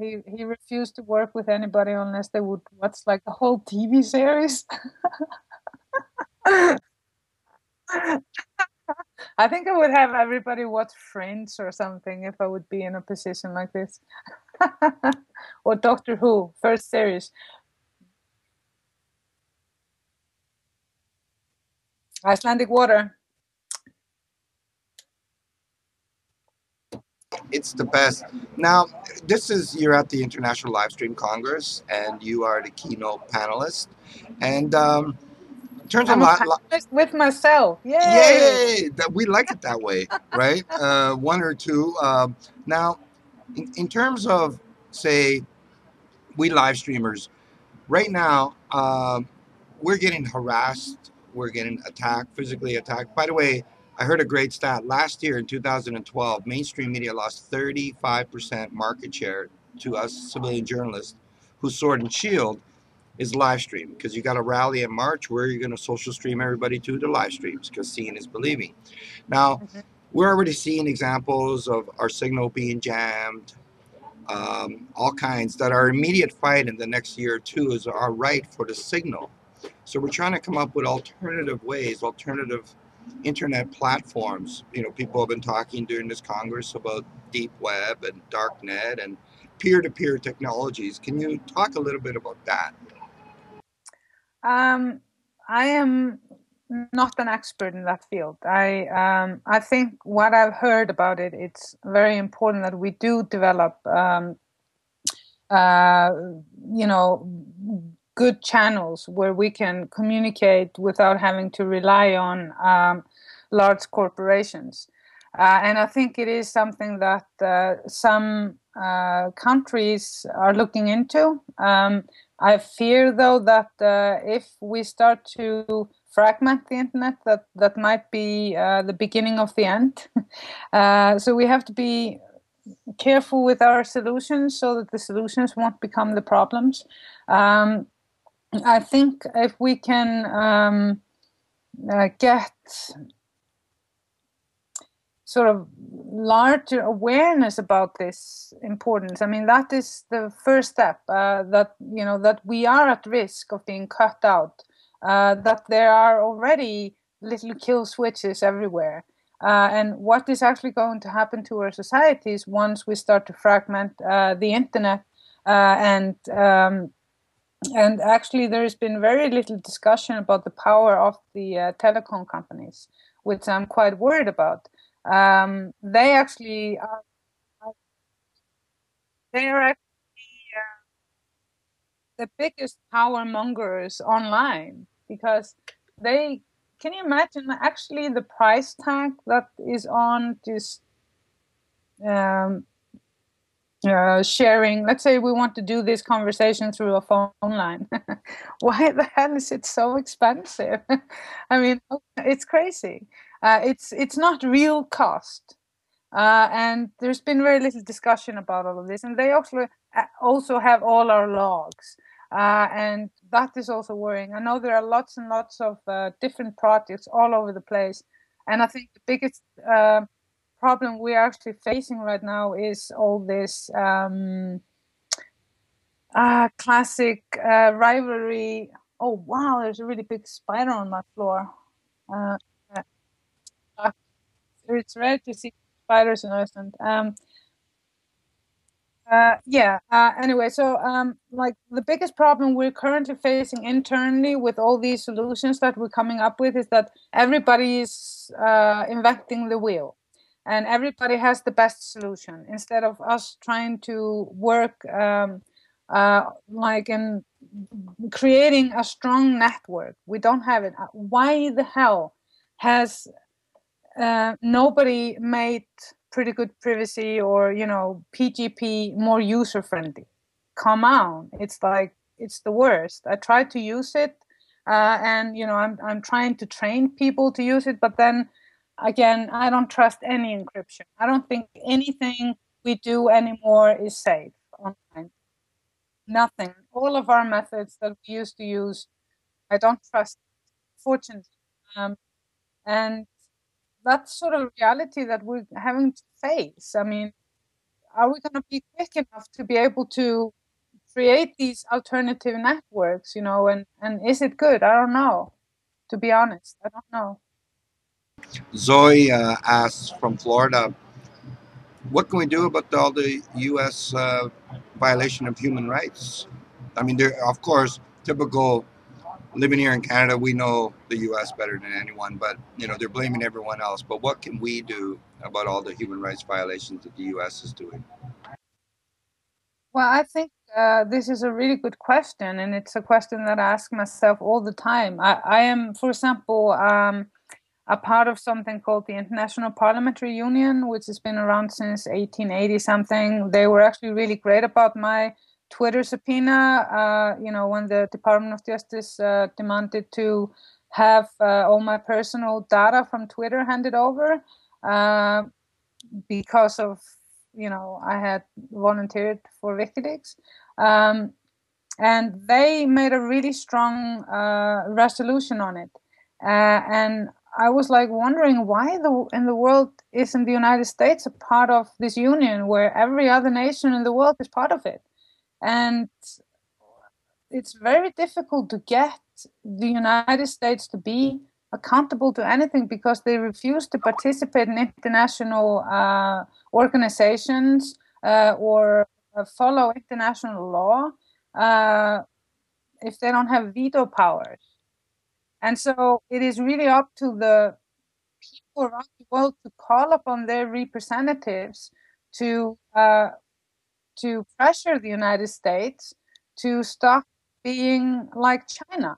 He refused to work with anybody unless they would watch like a whole TV series. I think I would have everybody watch Friends or something if I would be in a position like this. Or Doctor Who, first series. Icelandic water. It's the best. Now, you're at the International Livestream Congress, and you are the keynote panelist. And turns out with myself. Yay! Yay! We like it that way, right? One or two. Now, in terms of, say, we live streamers, right now, we're getting harassed. We're getting attacked, physically attacked. By the way, I heard a great stat. Last year in 2012, mainstream media lost 35% market share to us civilian journalists whose sword and shield is live stream, because you got a rally in March where you're going to social stream everybody to the live streams, because seeing is believing. Now, we're already seeing examples of our signal being jammed, all kinds, that our immediate fight in the next year or two is our right for the signal. So we're trying to come up with alternative ways, alternative internet platforms. You know, people have been talking during this Congress about deep web and dark net and peer-to-peer technologies. Can you talk a little bit about that? I am not an expert in that field. I think what I've heard about it, it's very important that we do develop, good channels where we can communicate without having to rely on large corporations. And I think it is something that some countries are looking into. I fear, though, that if we start to fragment the internet, that might be the beginning of the end. So we have to be careful with our solutions so that the solutions won't become the problems. I think if we can get sort of larger awareness about this importance, I mean, that is the first step, that, you know, that we are at risk of being cut out, that there are already little kill switches everywhere. And what is actually going to happen to our societies once we start to fragment the internet, and actually there has been very little discussion about the power of the telecom companies, which I'm quite worried about. They actually are, the biggest power mongers online, because they, can you imagine actually the price tag that is on just sharing? Let's say we want to do this conversation through a phone line. Why the hell is it so expensive? I mean, it's crazy. It's not real cost. And there's been very little discussion about all of this. And they also have all our logs. And that is also worrying. I know there are lots and lots of different projects all over the place. And I think the biggest problem we're actually facing right now is all this classic rivalry. Oh, wow, there's a really big spider on my floor. It's rare to see spiders in Iceland. Anyway, so like the biggest problem we're currently facing internally with all these solutions that we're coming up with is that everybody is inventing the wheel, and everybody has the best solution instead of us trying to work like in creating a strong network. We don't have it. Why the hell has nobody made pretty good privacy or, you know, PGP more user friendly? Come on, it's like, it's the worst. I tried to use it, and, you know, I'm trying to train people to use it, but then again, I don't trust any encryption. I don't think anything we do anymore is safe online. Nothing. All of our methods that we used to use, I don't trust, fortunately. And that's sort of reality that we're having to face. I mean, are we going to be quick enough to be able to create these alternative networks, you know, and is it good? I don't know. To be honest, I don't know. Zoe asks from Florida, what can we do about all the U.S. violation of human rights? I mean, of course, typical living here in Canada, we know the U.S. better than anyone, but, you know, they're blaming everyone else. But what can we do about all the human rights violations that the U.S. is doing? Well, I think this is a really good question, and it's a question that I ask myself all the time. I am, for example, a part of something called the International Parliamentary Union, which has been around since 1880-something. They were actually really great about my Twitter subpoena, you know, when the Department of Justice demanded to have all my personal data from Twitter handed over because of, you know, I had volunteered for WikiLeaks. And they made a really strong resolution on it. And I was like wondering why in the world isn't the United States a part of this union where every other nation in the world is part of it? And it's very difficult to get the United States to be accountable to anything because they refuse to participate in international organizations or follow international law if they don't have veto powers. And so it is really up to the people around the world to call upon their representatives to pressure the United States to stop being like China.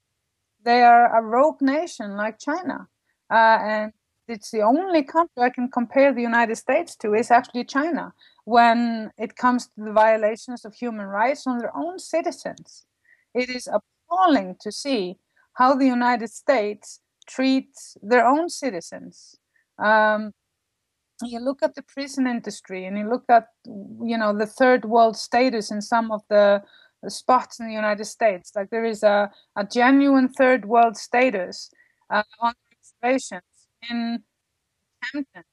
They are a rogue nation like China. And it's the only country I can compare the United States to is actually China when it comes to the violations of human rights on their own citizens. It is appalling to see how the United States treats their own citizens. you look at the prison industry and you look at, you know, the third world status in some of the spots in the United States. Like there is a genuine third world status on reservations in Hampton,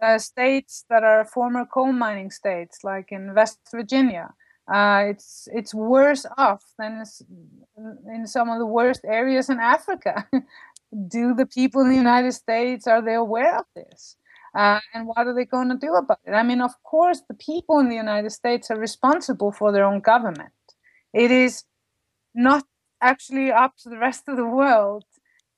in states that are former coal mining states, like in West Virginia. It's worse off than in some of the worst areas in Africa. Do the people in the United States, are they aware of this? And what are they going to do about it? I mean, of course, the people in the United States are responsible for their own government. It is not actually up to the rest of the world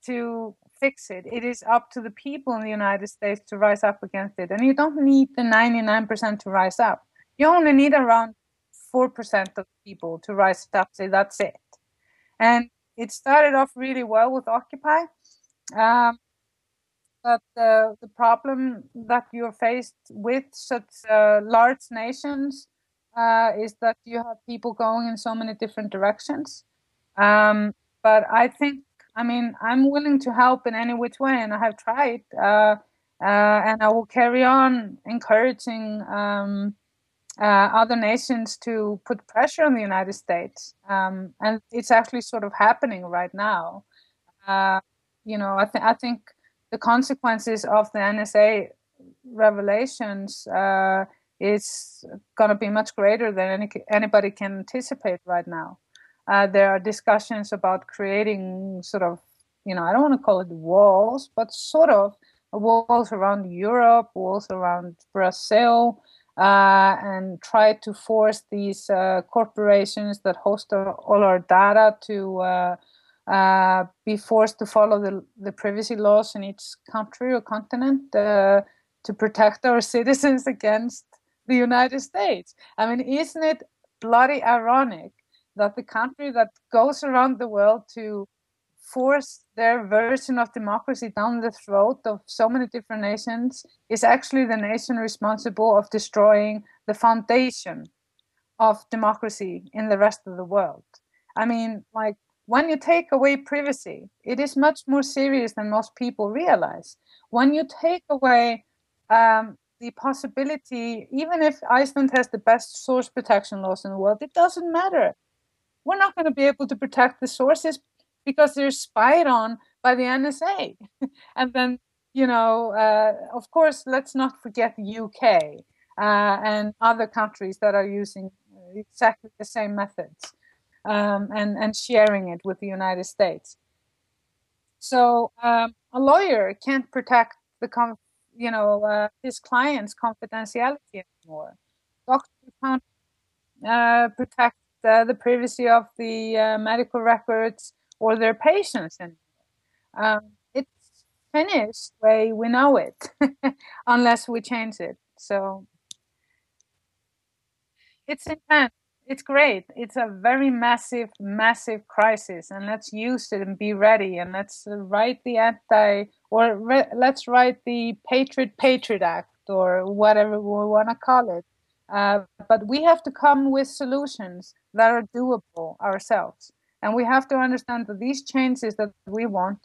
to fix it. It is up to the people in the United States to rise up against it. And you don't need the 99% to rise up. You only need around 4% of people to rise up, say, that's it. And it started off really well with Occupy. But the problem that you're faced with such large nations is that you have people going in so many different directions. But I think, I mean, I'm willing to help in any which way, and I have tried. And I will carry on encouraging other nations to put pressure on the United States. And it's actually sort of happening right now. You know, I think the consequences of the NSA revelations is going to be much greater than anybody can anticipate right now. There are discussions about creating sort of, you know, I don't want to call it walls, but sort of walls around Europe, walls around Brazil, and try to force these corporations that host all our data to be forced to follow the privacy laws in each country or continent to protect our citizens against the United States. I mean, isn't it bloody ironic that the country that goes around the world to force their version of democracy down the throat of so many different nations is actually the nation responsible of destroying the foundation of democracy in the rest of the world? I mean, like, when you take away privacy, it is much more serious than most people realize. When you take away the possibility, even if Iceland has the best source protection laws in the world, it doesn't matter. We're not going to be able to protect the sources because they're spied on by the NSA. And then, you know, of course, let's not forget the UK and other countries that are using exactly the same methods. And sharing it with the United States. So a lawyer can't protect the his client's confidentiality anymore. Doctors can't protect the privacy of the medical records or their patients anymore. It's finished the way we know it, unless we change it. So it's intense. It's great. It's a very massive, massive crisis, and let's use it and be ready. And let's write the let's write the Patriot Act or whatever we want to call it. But we have to come with solutions that are doable ourselves, and we have to understand that these changes that we want,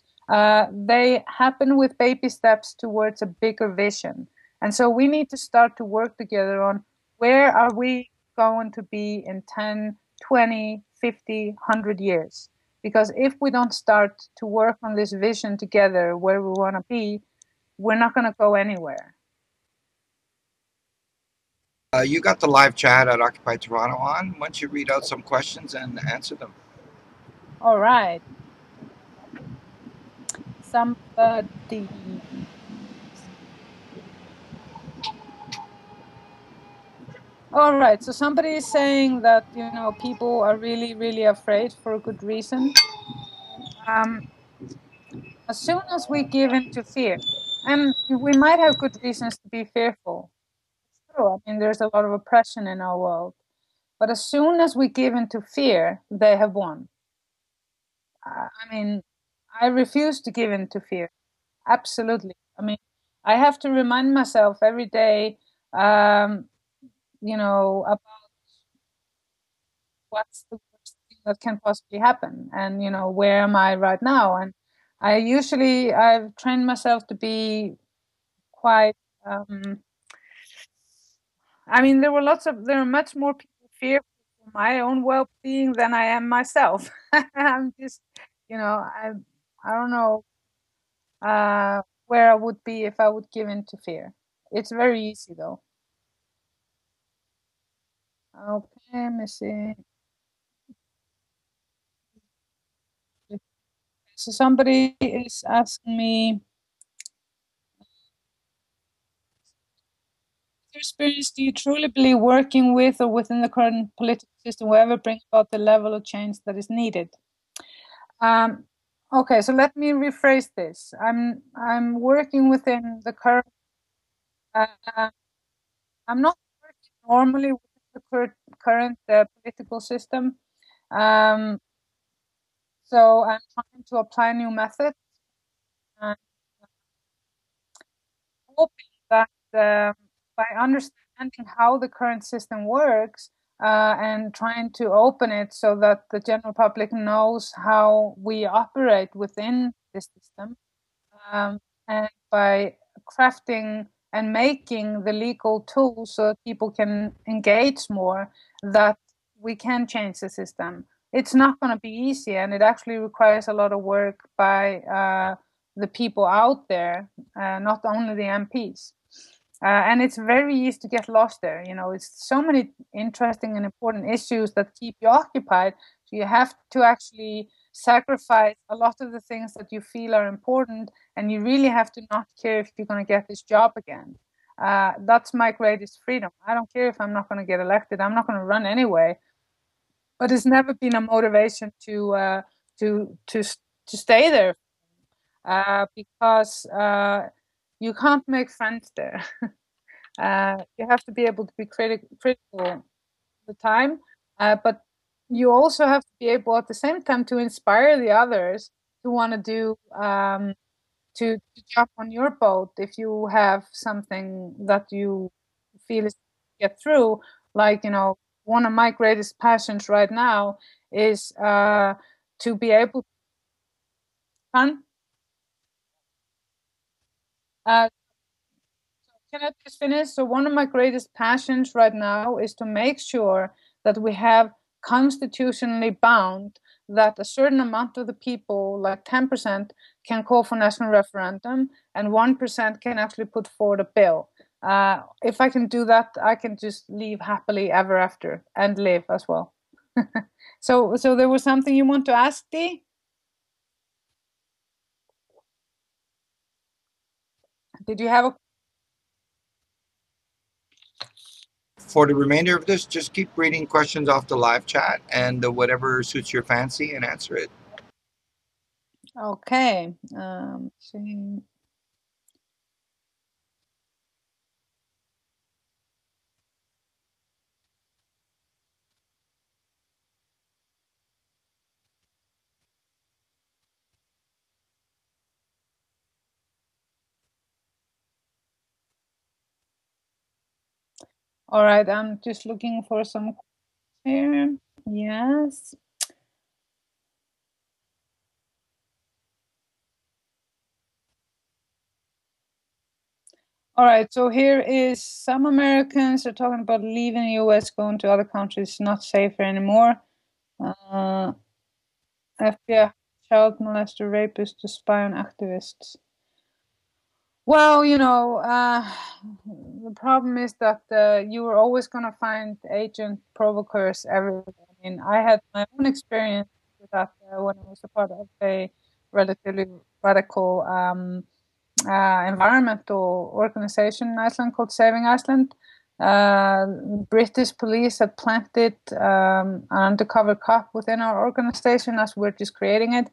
they happen with baby steps towards a bigger vision. And so we need to start to work together on where are we going to be in 10, 20, 50, 100 years. Because if we don't start to work on this vision together where we want to be, we're not going to go anywhere. You got the live chat at Occupy Toronto on. Why don't you read out some questions and answer them? All right. Somebody... All right, so somebody is saying that, you know, people are really, really afraid for a good reason. As soon as we give in to fear, and we might have good reasons to be fearful. It's true, I mean, there's a lot of oppression in our world. But as soon as we give in to fear, they have won. I mean, I refuse to give in to fear. Absolutely. I mean, I have to remind myself every day, you know, about what's the worst thing that can possibly happen, and, you know, where am I right now? And I've trained myself to be quite, I mean, there are much more people fearful for my own well-being than I am myself. I'm just, you know, I don't know where I would be if I would give in to fear. It's very easy, though. Okay, let me see. So somebody is asking me, your experience, do you truly believe working with or within the current political system will ever bring about the level of change that is needed? Okay, so let me rephrase this. I'm working within the current. I'm not working normally with the current political system. So I'm trying to apply new methods, and hoping that by understanding how the current system works and trying to open it so that the general public knows how we operate within this system, and by crafting and making the legal tools so that people can engage more, that we can change the system. It's not going to be easy, and it actually requires a lot of work by the people out there, not only the MPs. And it's very easy to get lost there. You know, it's so many interesting and important issues that keep you occupied. So you have to actually sacrifice a lot of the things that you feel are important, and you really have to not care if you're going to get this job again. That's my greatest freedom. I don't care if I'm not going to get elected. I'm not going to run anyway. But it's never been a motivation to stay there, because you can't make friends there. You have to be able to be critical at the time, but you also have to be able at the same time to inspire the others to want to do to jump on your boat if you have something that you feel is get through, like, you know. One of my greatest passions right now is to be able can I just finish? So one of my greatest passions right now is to make sure that we have constitutionally bound that a certain amount of the people, like 10%, can call for national referendum and 1% can actually put forward a bill. If I can do that, I can just leave happily ever after and live as well. So there was something you want to ask, Dee? Did you have a... For the remainder of this, just keep reading questions off the live chat and whatever suits your fancy and answer it. Okay. So... All right, I'm just looking for some here. Yes. All right, so here is some Americans are talking about leaving the US, going to other countries, not safer anymore. FBI, child molester, rapist to spy on activists. Well, you know, the problem is that you are always going to find agent provocateurs everywhere. I mean, I had my own experience with that when I was a part of a relatively radical environmental organization in Iceland called Saving Iceland. British police had planted an undercover cop within our organization as we're just creating it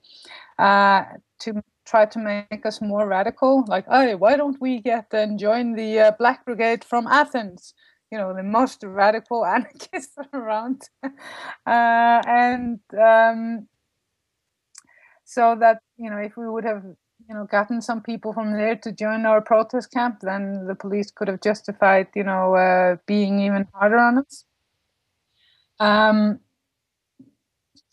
to try to make us more radical, like, hey, why don't we get and join the Black Brigade from Athens? You know, the most radical anarchists around. So that, you know, if we would have, you know, gotten some people from there to join our protest camp, then the police could have justified, you know, being even harder on us.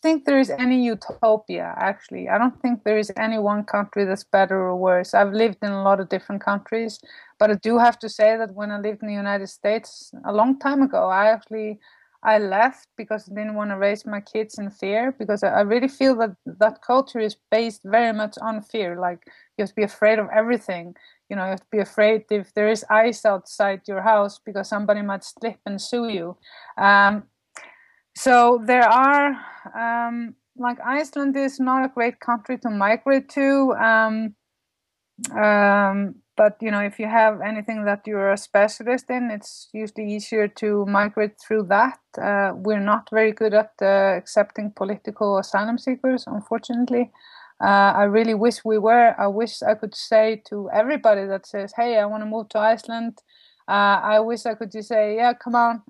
think there is any utopia, actually. I don't think there is any one country that's better or worse. I've lived in a lot of different countries, but I do have to say that when I lived in the United States a long time ago, I left because I didn't want to raise my kids in fear, because I really feel that that culture is based very much on fear. Like, you have to be afraid of everything. You know, you have to be afraid if there is ice outside your house because somebody might slip and sue you. So there are, like, Iceland is not a great country to migrate to. But, you know, if you have anything that you're a specialist in, it's usually easier to migrate through that. We're not very good at accepting political asylum seekers, unfortunately. I really wish we were. I wish I could say to everybody that says, hey, I want to move to Iceland. I wish I could just say, yeah, come on.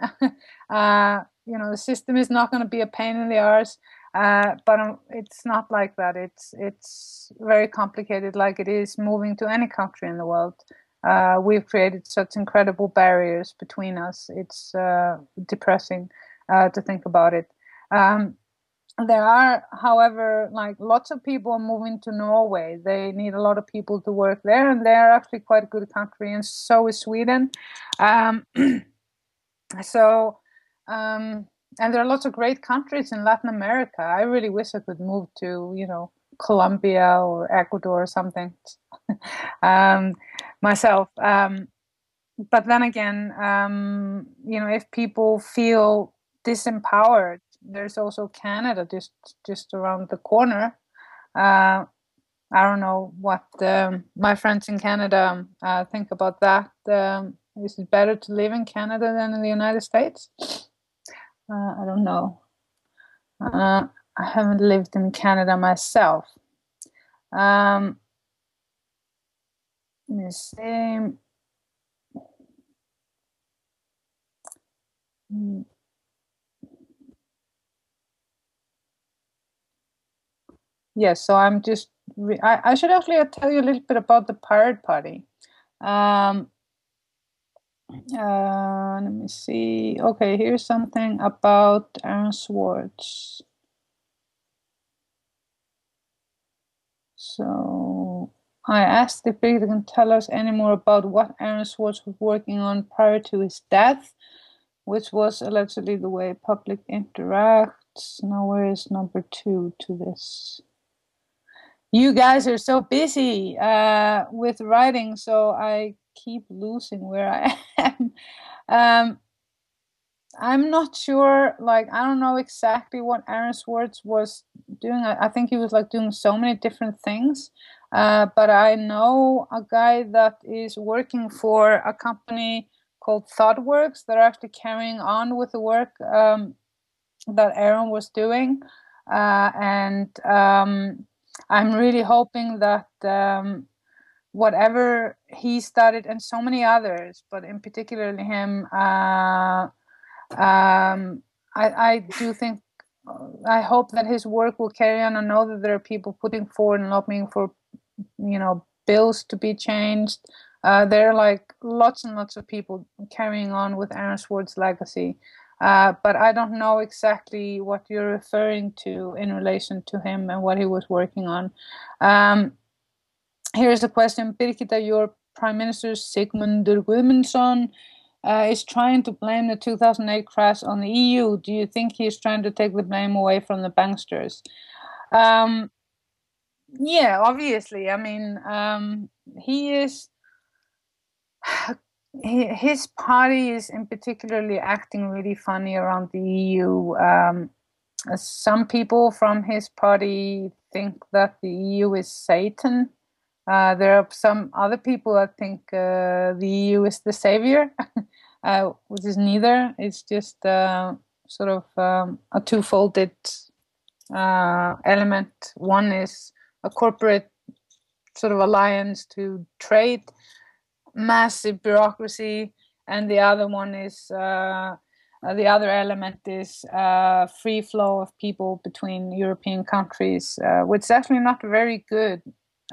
You know, the system is not going to be a pain in the arse. But it's not like that. It's very complicated, like it is moving to any country in the world. We've created such incredible barriers between us. It's depressing to think about it. There are, however, like, lots of people moving to Norway. They need a lot of people to work there, and they are actually quite a good country, and so is Sweden. And there are lots of great countries in Latin America. I really wish I could move to, you know, Colombia or Ecuador or something myself. But then again, you know, if people feel disempowered, there's also Canada just around the corner. I don't know what my friends in Canada think about that. Is it better to live in Canada than in the United States? I don't know. I haven't lived in Canada myself. Let me see. Yeah, so I'm just... I should actually tell you a little bit about the Pirate Party. Let me see. Okay, here's something about Aaron Swartz. So I asked if Birgitta can tell us any more about what Aaron Swartz was working on prior to his death, which was allegedly the way public interacts. Now, where is number 2 to this? You guys are so busy with writing, so I keep losing where I am. I'm not sure, like, I don't know exactly what Aaron Swartz was doing. I think he was, like, doing so many different things. But I know a guy that is working for a company called ThoughtWorks that are actually carrying on with the work that Aaron was doing. I'm really hoping that whatever he started, and so many others, but in particular him, I do think, I hope that his work will carry on. I know that there are people putting forward and lobbying for, you know, bills to be changed. There are, like, lots and lots of people carrying on with Aaron Swartz's legacy. But I don't know exactly what you're referring to in relation to him and what he was working on. Here's a question. Birgitta, your Prime Minister Sigmundur Guðmundsson is trying to blame the 2008 crash on the EU. Do you think he's trying to take the blame away from the banksters? Yeah, obviously. I mean, he is... His party is in particularly acting really funny around the EU. Some people from his party think that the EU is Satan. There are some other people that think the EU is the savior, which is neither. It's just sort of a two-folded element. One is a corporate sort of alliance to trade, massive bureaucracy, and the other one is the other element is free flow of people between European countries, which is actually not very good.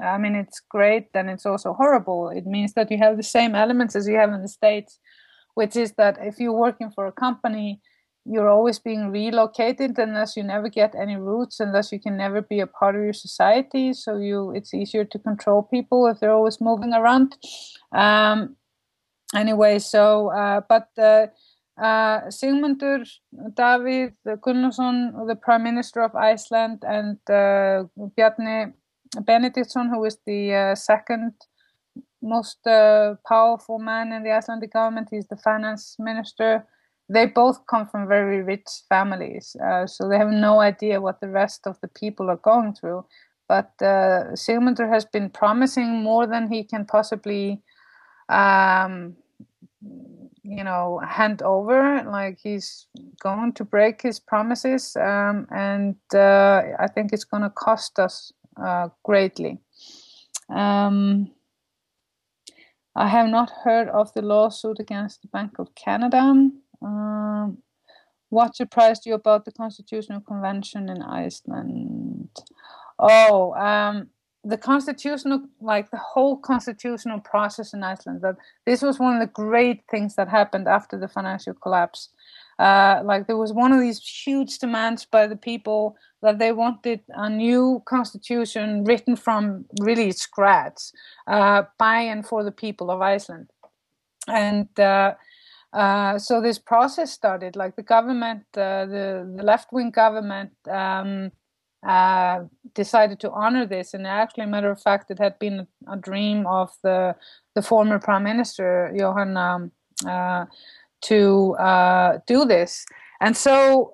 I mean, it's great, and it's also horrible. It means that you have the same elements as you have in the States, which is that if you're working for a company, you're always being relocated unless you never get any roots, unless you can never be a part of your society. So it's easier to control people if they're always moving around. Sigmundur Davíð Gunnlaugsson, the Prime Minister of Iceland, and Bjarni Benediktsson, who is the second most powerful man in the Icelandic government, he's the finance minister, they both come from very rich families. So they have no idea what the rest of the people are going through. But Sigmundur has been promising more than he can possibly hand over. Like, he's going to break his promises, and I think it's going to cost us greatly. I have not heard of the lawsuit against the Bank of Canada. What surprised you about the Constitutional Convention in Iceland? The constitutional, like the whole constitutional process in Iceland, that this was one of the great things that happened after the financial collapse. There was one of these huge demands by the people that they wanted a new constitution written from really scratch, by and for the people of Iceland. So this process started, like the government, the left-wing government, decided to honor this, and actually, matter of fact, it had been a dream of the former Prime Minister Jóhanna to do this, and so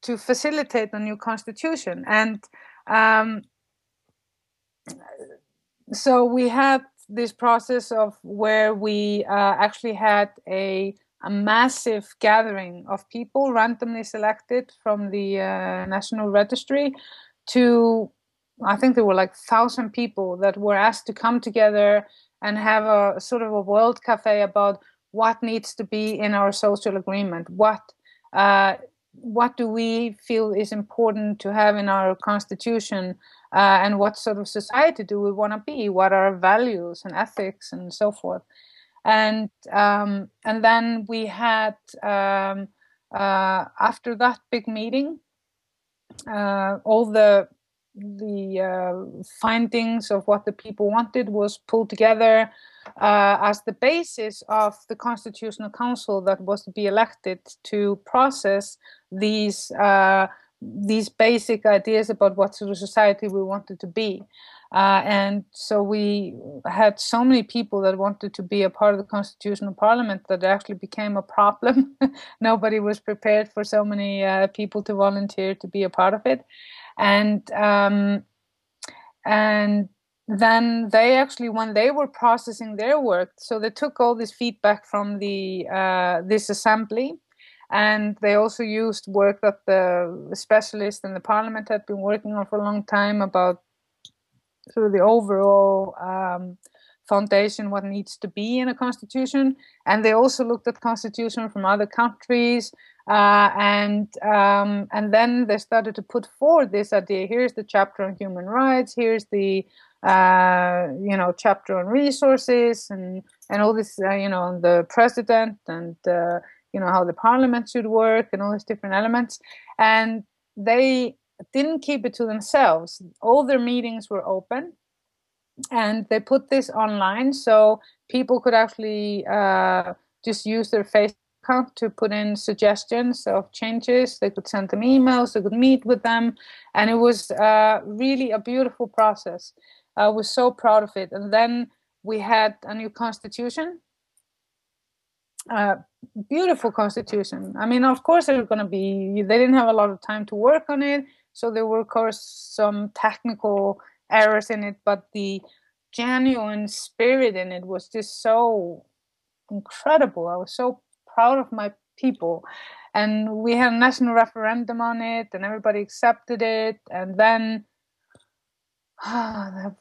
to facilitate the new constitution. And so we had this process of where we actually had a massive gathering of people randomly selected from the National Registry to, I think there were like 1,000 people that were asked to come together and have a sort of a world cafe about what needs to be in our social agreement, what do we feel is important to have in our constitution, and what sort of society do we want to be, what are our values and ethics and so forth. And then we had, after that big meeting, all the findings of what the people wanted was pulled together as the basis of the Constitutional Council that was to be elected to process these basic ideas about what sort of society we wanted to be. And so we had so many people that wanted to be a part of the Constitutional Parliament that it actually became a problem. Nobody was prepared for so many people to volunteer to be a part of it. And then they actually, when they were processing their work, so they took all this feedback from this assembly, and they also used work that the specialists in the Parliament had been working on for a long time about sort of the overall foundation, what needs to be in a constitution. And they also looked at constitutions from other countries, and then they started to put forward this idea. Here's the chapter on human rights. Here's the chapter on resources and all this the president and how the parliament should work and all these different elements. And they didn't keep it to themselves. All their meetings were open, and they put this online so people could actually just use their Facebook account to put in suggestions of changes. They could send them emails, they could meet with them, and it was really a beautiful process. I was so proud of it. And then we had a new constitution, beautiful constitution. I mean, of course they didn't have a lot of time to work on it, so there were of course some technical errors in it, but the genuine spirit in it was just so incredible. I was so proud of my people, and we had a national referendum on it, and everybody accepted it. And then the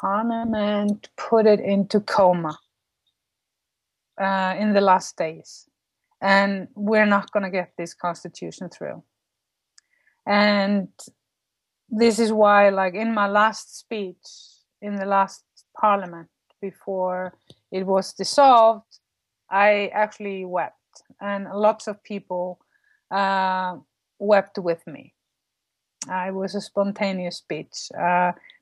parliament put it into coma in the last days, and we're not going to get this constitution through. And this is why, like in my last speech in the last parliament before it was dissolved, I actually wept, and lots of people wept with me. It was a spontaneous speech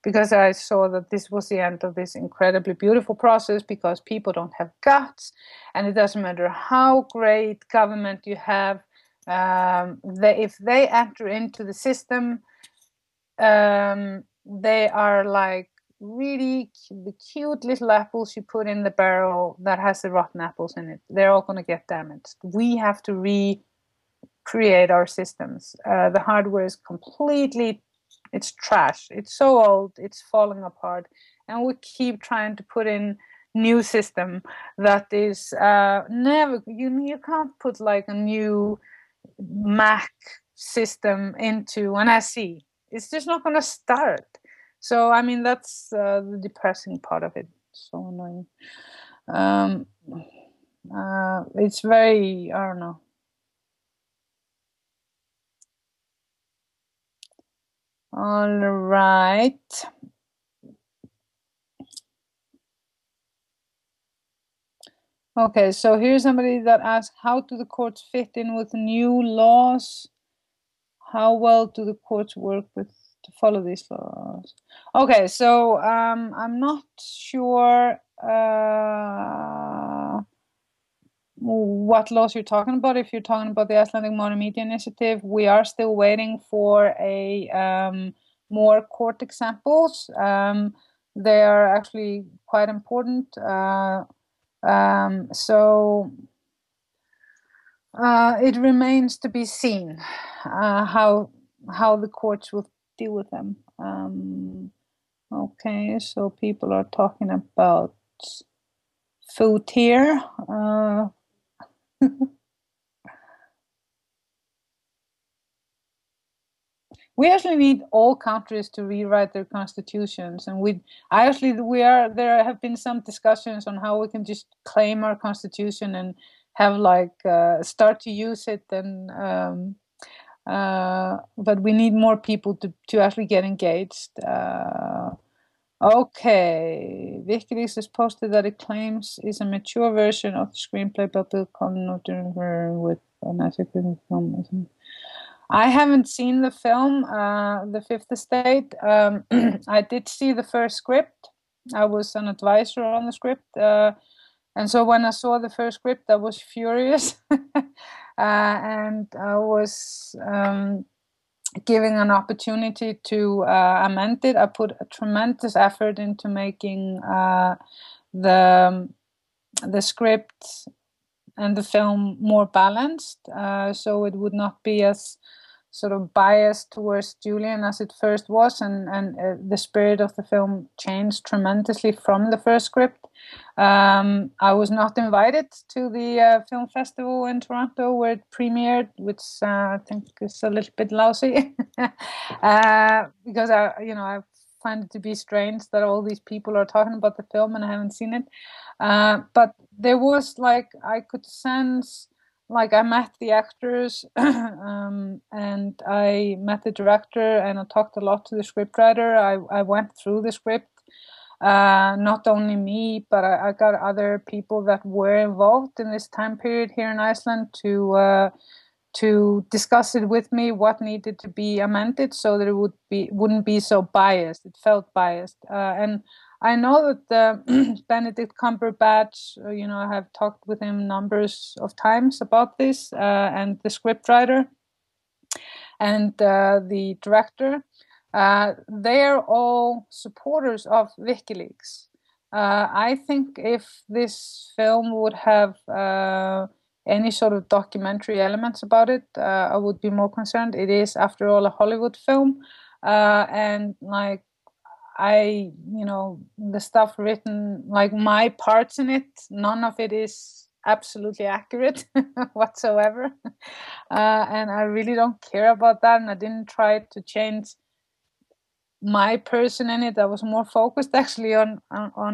because I saw that this was the end of this incredibly beautiful process, because people don't have guts, and it doesn't matter how great government you have, if they enter into the system, they are like really the cute little apples you put in the barrel that has the rotten apples in it. They're all going to get damaged. We have to recreate our systems. The hardware is completely, it's trash. It's so old, it's falling apart. And we keep trying to put in new system that is never, you can't put like a new Mac system into an SE. It's just not going to start. So, I mean, that's the depressing part of it. So annoying. It's very, I don't know. All right. Okay, so here's somebody that asked, how do the courts fit in with new laws? How well do the courts work with to follow these laws? Okay, so I'm not sure what laws you're talking about. If you're talking about the Icelandic Modern Media Initiative, we are still waiting for a more court examples. They are actually quite important. It remains to be seen how the courts will deal with them. Okay, so people are talking about food here. We actually need all countries to rewrite their constitutions, and there have been some discussions on how we can just claim our constitution and have like start to use it, and but we need more people to actually get engaged. Okay, WikiLeaks has posted that it claims is a mature version of the screenplay by Bill Connolly with an African film. I haven't seen the film, The Fifth Estate. I did see the first script. I was an advisor on the script. And so when I saw the first script, I was furious. And I was giving an opportunity to amend it. I put a tremendous effort into making the script and the film more balanced, so it would not be as sort of biased towards Julian as it first was, and the spirit of the film changed tremendously from the first script. I was not invited to the film festival in Toronto where it premiered, which I think is a little bit lousy, because I find it to be strange that all these people are talking about the film and I haven't seen it. But there was like, I could sense, like I met the actors and I met the director, and I talked a lot to the scriptwriter. I went through the script, not only me, but I got other people that were involved in this time period here in Iceland to discuss it with me, what needed to be amended so that it wouldn't be so biased. It felt biased, and I know that Benedict Cumberbatch, I have talked with him numbers of times about this, and the scriptwriter and the director, they're all supporters of WikiLeaks. I think if this film would have any sort of documentary elements about it, I would be more concerned. It is, after all, a Hollywood film, and like, the stuff written, like my parts in it, none of it is absolutely accurate whatsoever. And I really don't care about that. And I didn't try to change my person in it. I was more focused actually on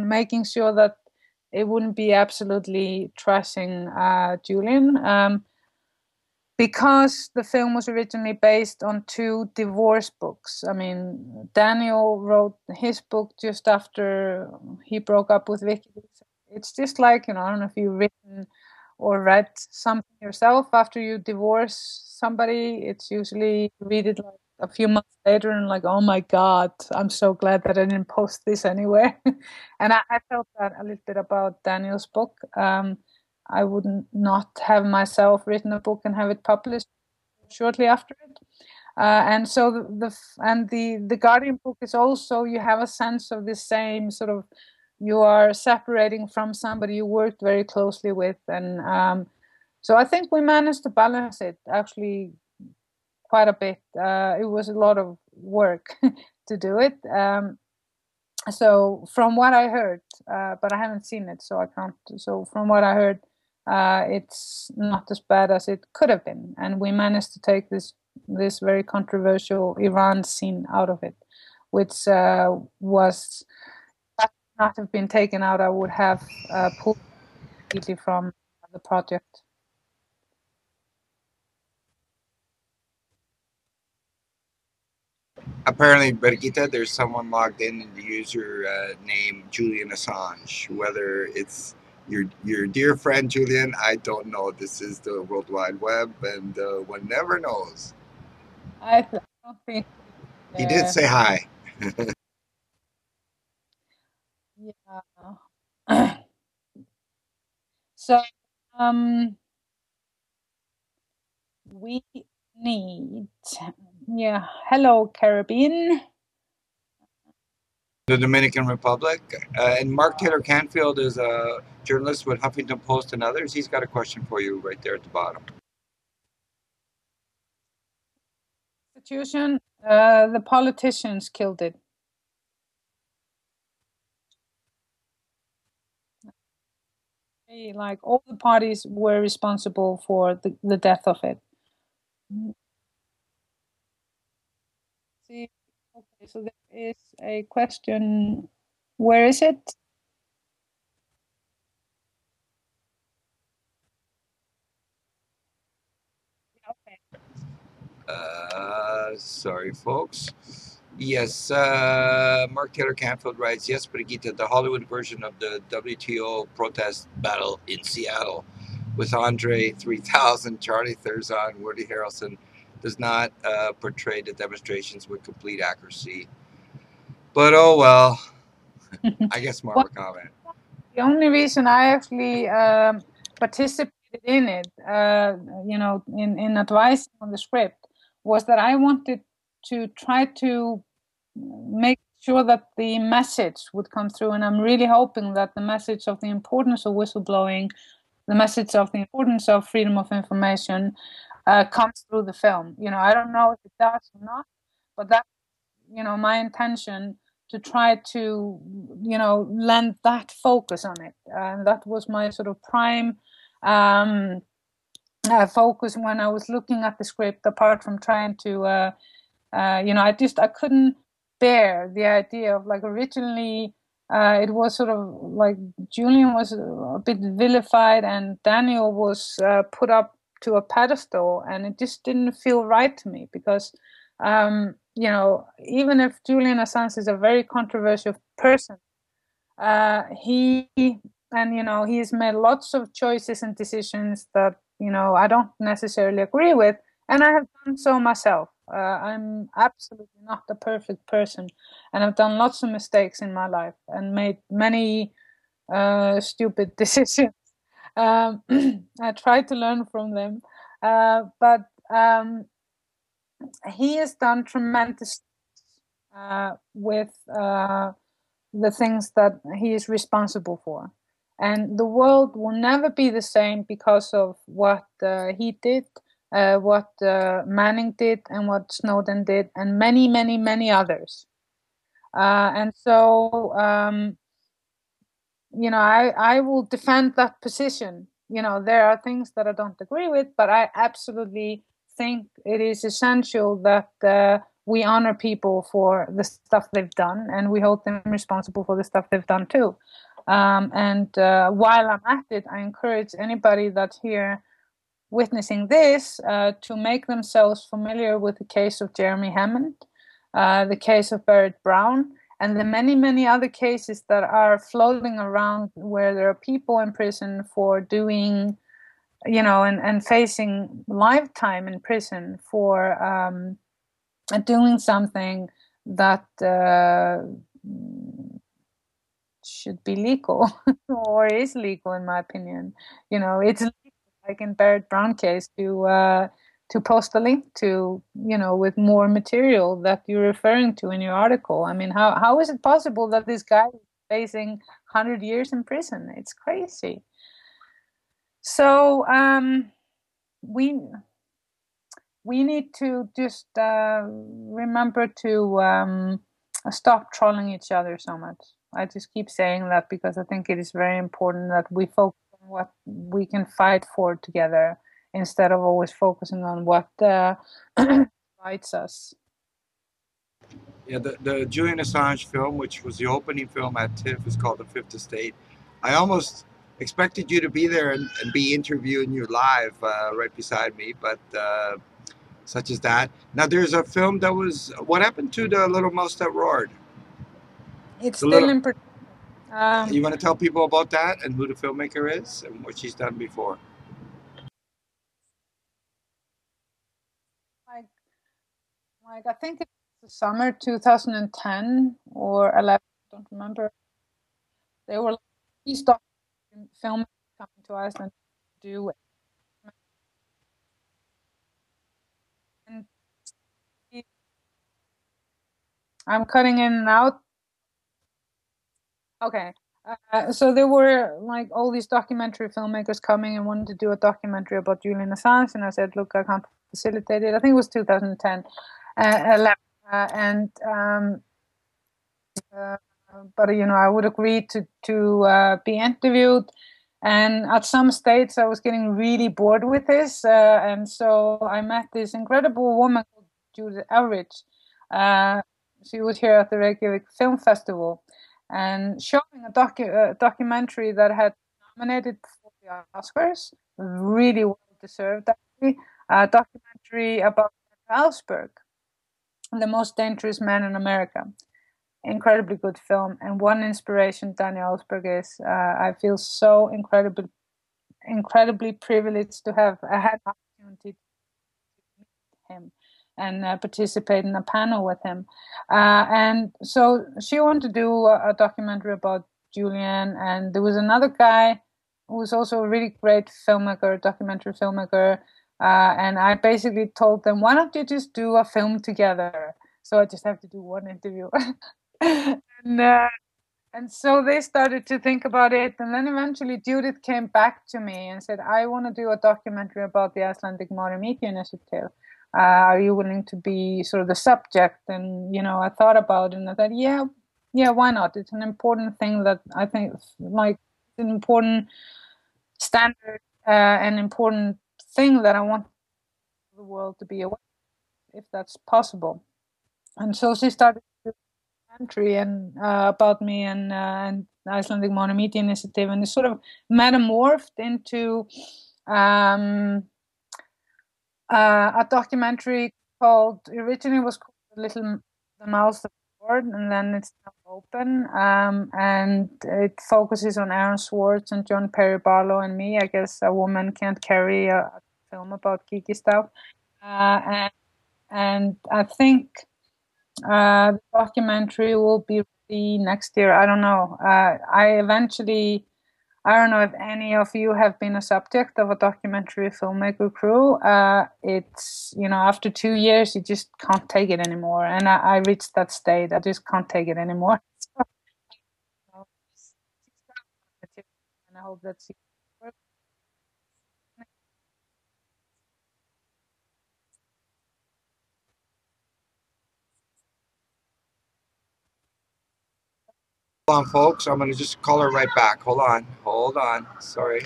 making sure that it wouldn't be absolutely trashing Julian. Because the film was originally based on two divorce books. I mean, Daniel wrote his book just after he broke up with WikiLeaks. It's just like, I don't know if you've written or read something yourself after you divorce somebody, it's usually you read it like a few months later and like, oh my God, I'm so glad that I didn't post this anywhere. And I felt that a little bit about Daniel's book. I wouldn't not have myself written a book and have it published shortly after it. And so the Guardian book is also, you have a sense of the same sort of, you are separating from somebody you worked very closely with. And so I think we managed to balance it actually quite a bit. It was a lot of work to do it. So from what I heard, but I haven't seen it, so I can't. So from what I heard, it's not as bad as it could have been. And we managed to take this very controversial Iran scene out of it, which was that would not have been taken out. I would have pulled completely from the project. Apparently, Birgitta, there's someone logged in and the user name Julian Assange. Whether it's your dear friend Julian, I don't know. This is the World Wide Web, and one never knows. I don't think he did say hi. Yeah. So we need. Yeah. Hello, Caribbean. The Dominican Republic. And Mark Taylor Canfield is a journalist with Huffington Post and others. He's got a question for you right there at the bottom. Constitution, the politicians killed it. Like all the parties were responsible for the death of it. Okay, so there is a question. Where is it? Okay. Sorry, folks. Yes, Mark Taylor Canfield writes, yes, Birgitta, the Hollywood version of the WTO protest battle in Seattle with Andre 3000, Charlie Thurzon, Woody Harrelson, does not portray the demonstrations with complete accuracy. But oh well, I guess more of a comment. The only reason I actually participated in it, you know, in advice on the script, was that I wanted to try to make sure that the message would come through. And I'm really hoping that the message of the importance of whistleblowing, the message of the importance of freedom of information, comes through the film. You know, I don't know if it does or not, but that, you know, my intention to try to, you know, lend that focus on it. And that was my sort of prime focus when I was looking at the script, apart from trying to, you know, I couldn't bear the idea of, like, originally it was sort of like Julian was a bit vilified and Daniel was put up to a pedestal, and it just didn't feel right to me because, you know, even if Julian Assange is a very controversial person, he has made lots of choices and decisions that, you know, I don't necessarily agree with, and I have done so myself. I'm absolutely not the perfect person, and I've done lots of mistakes in my life and made many stupid decisions. I try to learn from them, but he has done tremendous with the things that he is responsible for, and the world will never be the same because of what he did, what Manning did, and what Snowden did, and many, many, many others. And so you know, I will defend that position. You know, there are things that I don't agree with, but I absolutely think it is essential that we honor people for the stuff they've done, and we hold them responsible for the stuff they've done too. And while I'm at it, I encourage anybody that's here witnessing this to make themselves familiar with the case of Jeremy Hammond, the case of Barrett Brown, and the many, many other cases that are floating around where there are people in prison for doing you know, and facing lifetime in prison for doing something that should be legal or is legal, in my opinion. You know, it's like in Barrett Brown case to post a link to, you know, with more material that you're referring to in your article. I mean, how is it possible that this guy is facing 100 years in prison? It's crazy. So we need to just remember to stop trolling each other so much. I just keep saying that because I think it is very important that we focus on what we can fight for together instead of always focusing on what divides us. Yeah, the Julian Assange film, which was the opening film at TIFF, is called The Fifth Estate. I almost expected you to be there and be interviewing you live right beside me, but such as that. Now there's a film that was, what happened to the little mouse that roared? It's still in production. You want to tell people about that and who the filmmaker is and what she's done before? Like I think it was the summer 2010 or 11, I don't remember. They were like, we stopped filming, coming to Iceland to do it. And I'm cutting in and out. Okay, so there were like all these documentary filmmakers coming and wanted to do a documentary about Julian Assange, and I said, look, I can't facilitate it. I think it was 2010, 11, and but you know, I would agree to be interviewed, and at some stage I was getting really bored with this, and so I met this incredible woman called Judith Ehrlich. She was here at the Reykjavik Film Festival, and showing a documentary that had nominated for the Oscars, really well-deserved actually, a documentary about Iceberg, the most dangerous man in America. Incredibly good film, and one inspiration Daniel Berg is. I feel so incredibly privileged to have had the opportunity to meet him and participate in a panel with him. And so she wanted to do a documentary about Julian, and there was another guy who was also a really great filmmaker, documentary filmmaker, and I basically told them, why don't you just do a film together? So I just have to do one interview. And so they started to think about it, and then eventually Judith came back to me and said, I want to do a documentary about the Icelandic Modern Media Initiative. Are you willing to be sort of the subject? And, you know, I thought about it and I thought, yeah, why not? It's an important thing that I think, like, an important standard and important thing that I want the world to be aware of, if that's possible. And so she started to do a documentary and, about me and the Icelandic Modern Media Initiative, and it sort of metamorphed into a documentary called, originally it was called The Mouse That Roared, and then it's now open, and it focuses on Aaron Swartz and John Perry Barlow and me. I guess a woman can't carry a film about geeky stuff, and I think the documentary will be ready next year. I don't know. I don't know if any of you have been a subject of a documentary filmmaker crew. It's, you know, after 2 years, you just can't take it anymore. And I reached that state. I just can't take it anymore. So, you know, and I hope that's works. Hold on, folks. I'm going to just call her right back. Hold on. Sorry.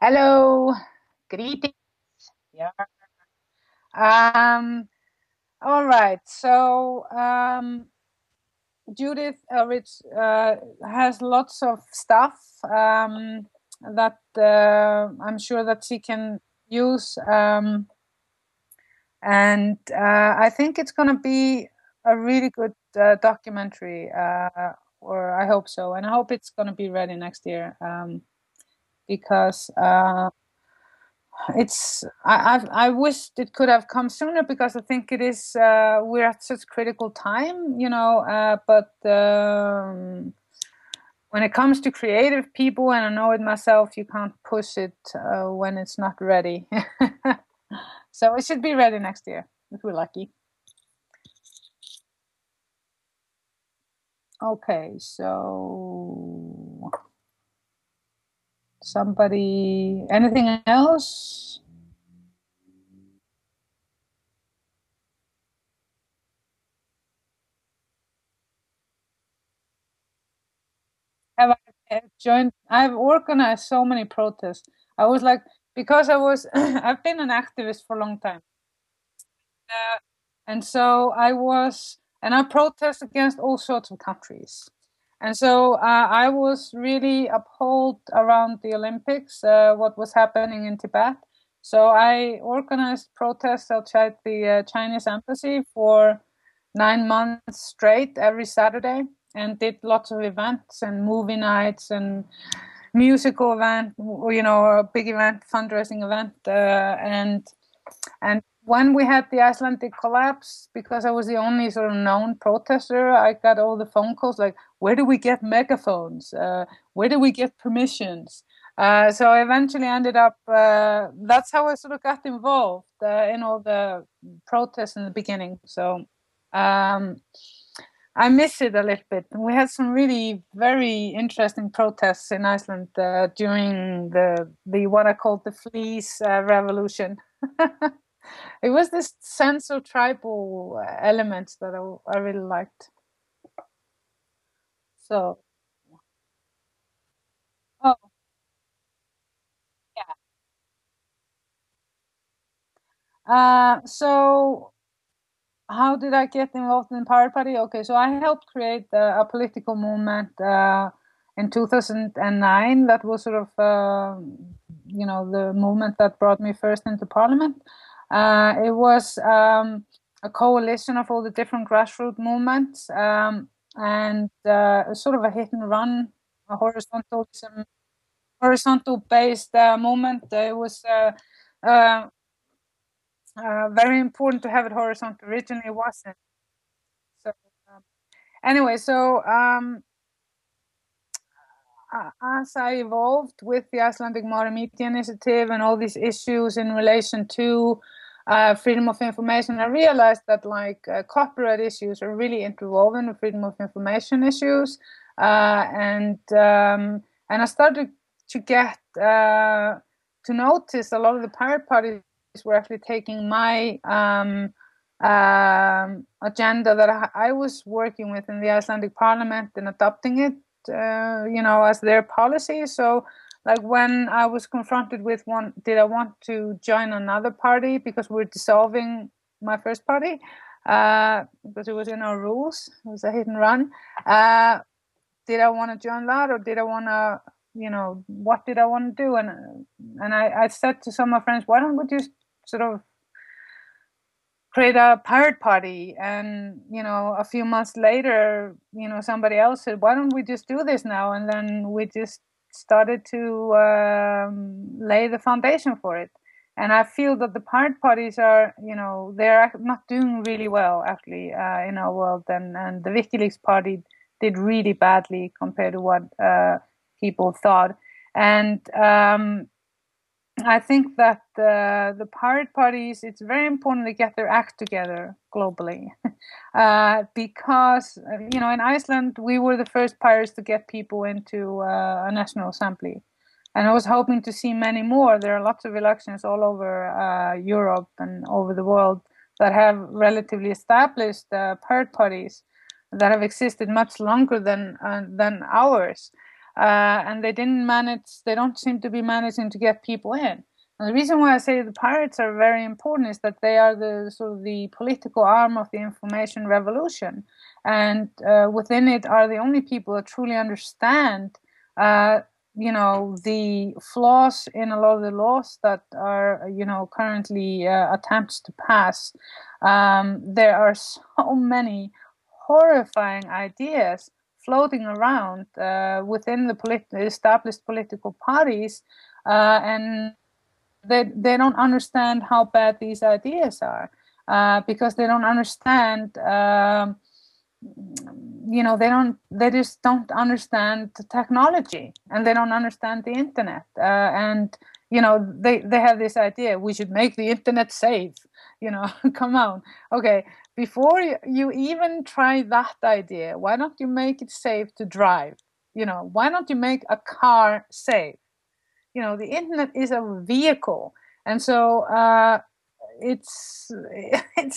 Hello. Greetings. Yeah. All right. So, Judith Ehrlich has lots of stuff that I'm sure that she can use And I think it's going to be a really good documentary, or I hope so. And I hope it's going to be ready next year, because I wished it could have come sooner, because I think it is, we're at such critical time, you know, but when it comes to creative people, and I know it myself, you can't push it when it's not ready. So it should be ready next year, if we're lucky. Okay, so somebody, anything else? Have I joined? I've organized so many protests. I was like, because I was, I've been an activist for a long time. And so I was, and I protest against all sorts of countries. And so I was really appalled around the Olympics, what was happening in Tibet. So I organized protests outside the Chinese embassy for 9 months straight, every Saturday, and did lots of events and movie nights and musical event, you know, a big event, fundraising event, and when we had the Icelandic collapse, because I was the only sort of known protester, I got all the phone calls like, where do we get megaphones? Where do we get permissions? So I eventually ended up, that's how I sort of got involved in all the protests in the beginning. So I miss it a little bit. We had some really very interesting protests in Iceland during the what I called the fleece revolution. It was this sense of tribal elements that I really liked. So, oh, yeah. So, how did I get involved in Pirate Party? Okay, so I helped create a political movement in 2009. That was sort of, you know, the movement that brought me first into Parliament. It was a coalition of all the different grassroots movements, and sort of a hit and run, a horizontal-based movement. It was very important to have it horizontal. Originally, it wasn't. So anyway, so as I evolved with the Icelandic Modern Media Initiative and all these issues in relation to freedom of information, I realized that like copyright issues are really interwoven with freedom of information issues, and I started to get to notice a lot of the pirate parties were actually taking my agenda that I was working with in the Icelandic Parliament and adopting it, you know, as their policy. So like when I was confronted with one, did I want to join another party because we're dissolving my first party because it was in our rules, it was a hit and run. Did I want to join that, or did I want to, you know, what did I want to do? And I said to some of my friends, why don't we just sort of create a pirate party? And, you know, a few months later, you know, somebody else said, why don't we just do this now? And then we just started to lay the foundation for it. And I feel that the pirate parties are, you know, they're not doing really well, actually, in our world. And the WikiLeaks party did really badly compared to what people thought. And I think that the pirate parties, it's very important to get their act together globally, because, you know, in Iceland, we were the first pirates to get people into a national assembly. And I was hoping to see many more. There are lots of elections all over Europe and over the world that have relatively established pirate parties that have existed much longer than ours. And they didn't manage, they don't seem to be managing to get people in. And the reason why I say the pirates are very important is that they are the sort of the political arm of the information revolution. And within it are the only people that truly understand you know, the flaws in a lot of the laws that are, you know, currently attempts to pass, there are so many horrifying ideas floating around within the established political parties, and they don't understand how bad these ideas are, because they don't understand, you know, they just don't understand the technology, and they don't understand the internet, and you know, they have this idea, we should make the internet safe, you know, come on. Okay, before you even try that idea, why don't you make it safe to drive? You know, why don't you make a car safe? You know, the internet is a vehicle. And so it's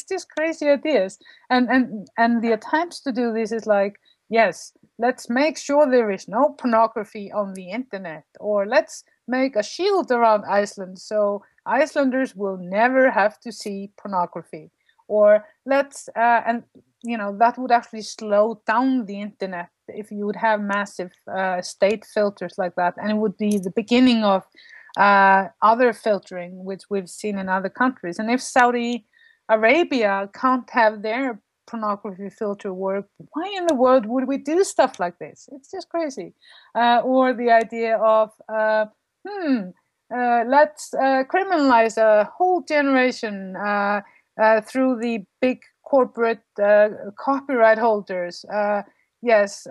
just crazy ideas. And the attempts to do this is like, yes, let's make sure there is no pornography on the internet, or let's make a shield around Iceland so Icelanders will never have to see pornography, or let's and you know, that would actually slow down the internet if you would have massive state filters like that, and it would be the beginning of other filtering, which we've seen in other countries. And if Saudi Arabia can't have their pornography filter work, why in the world would we do stuff like this? It's just crazy. Or the idea of let's criminalize a whole generation through the big corporate copyright holders. Yes,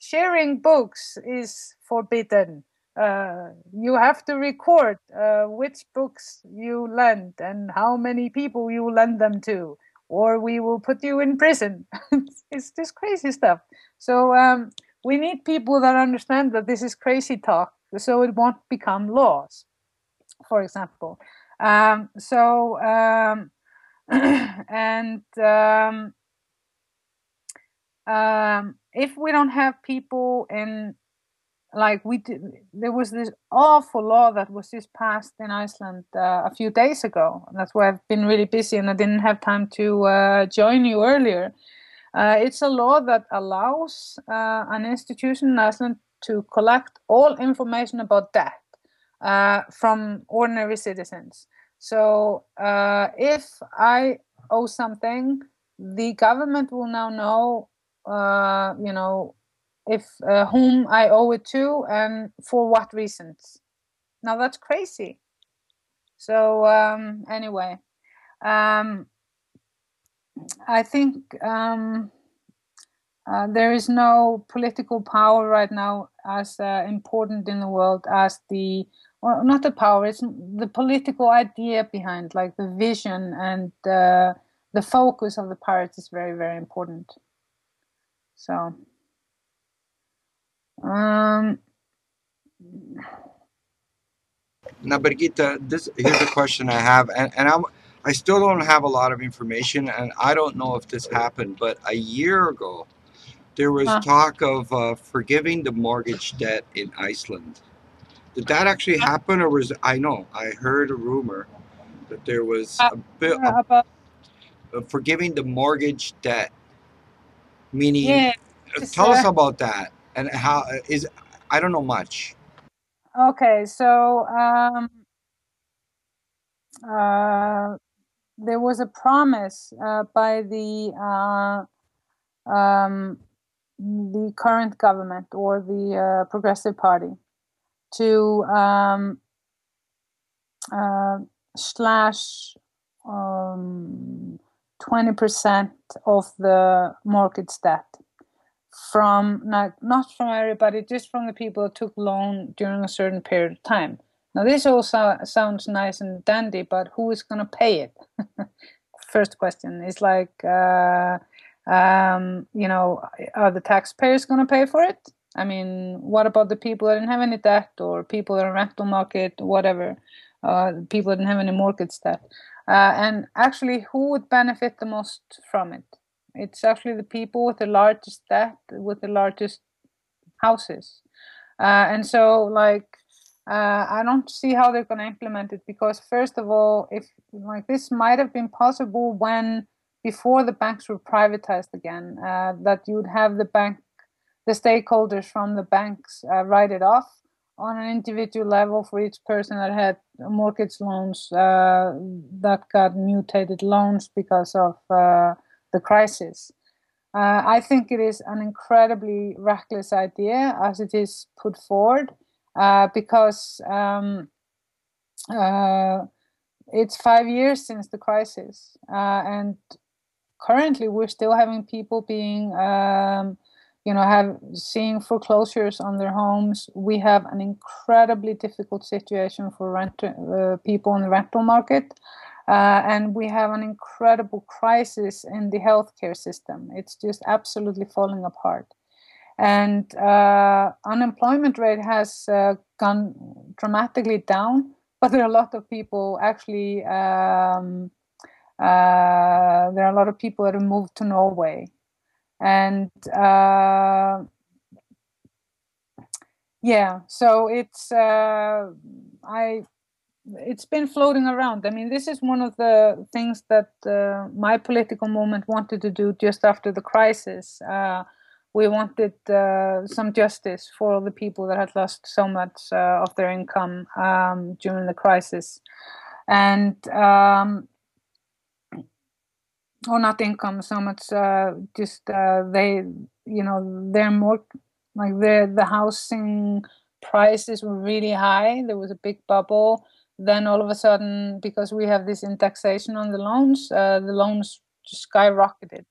sharing books is forbidden. You have to record which books you lend and how many people you lend them to, or we will put you in prison. It's just crazy stuff. So we need people that understand that this is crazy talk, so it won't become laws, for example. If we don't have people in, like we did, there was this awful law that was just passed in Iceland a few days ago. And that's why I've been really busy and I didn't have time to join you earlier. It's a law that allows an institution in Iceland to collect all information about debt from ordinary citizens. So if I owe something, the government will now know, you know, if whom I owe it to and for what reasons. Now that's crazy. So anyway, I think there is no political power right now as important in the world as the, well, not the power, it's the political idea behind, like the vision and the focus of the pirates is very, very important. So. Now, Birgitta, here's a question I have, and I still don't have a lot of information, and I don't know if this happened, but a year ago, there was talk of forgiving the mortgage debt in Iceland. Did that actually happen, or was, I know, I heard a rumor that there was a bit of forgiving the mortgage debt, meaning, yeah, tell us about that. And how is, I don't know much. Okay, so there was a promise by the current government or the Progressive Party to slash 20% of the mortgage debt. From not from everybody, just from the people who took loan during a certain period of time. Now this also sounds nice and dandy, but who is going to pay it? First question is like, you know, are the taxpayers going to pay for it? I mean, what about the people that didn't have any debt, or people that are in rental market, whatever, people that didn't have any mortgage debt? And actually, who would benefit the most from it? It's actually the people with the largest debt, with the largest houses. And so, like, I don't see how they're going to implement it, because first of all, if like this might have been possible when, before the banks were privatized again, that you would have the stakeholders from the banks write it off, on an individual level for each person that had mortgage loans that got mutated loans because of the crisis. I think it is an incredibly reckless idea as it is put forward because it's 5 years since the crisis and currently we're still having people being seeing foreclosures on their homes. We have an incredibly difficult situation for people in the rental market. And we have an incredible crisis in the healthcare system. It's just absolutely falling apart. And unemployment rate has gone dramatically down, but there are a lot of people actually, there are a lot of people that have moved to Norway. And yeah, so it's been floating around. I mean, this is one of the things that my political movement wanted to do just after the crisis. We wanted some justice for all the people that had lost so much of their income during the crisis, and or not income so much, just they, you know, they're more like the housing prices were really high. There was a big bubble. Then all of a sudden, because we have this indexation on the loans just skyrocketed.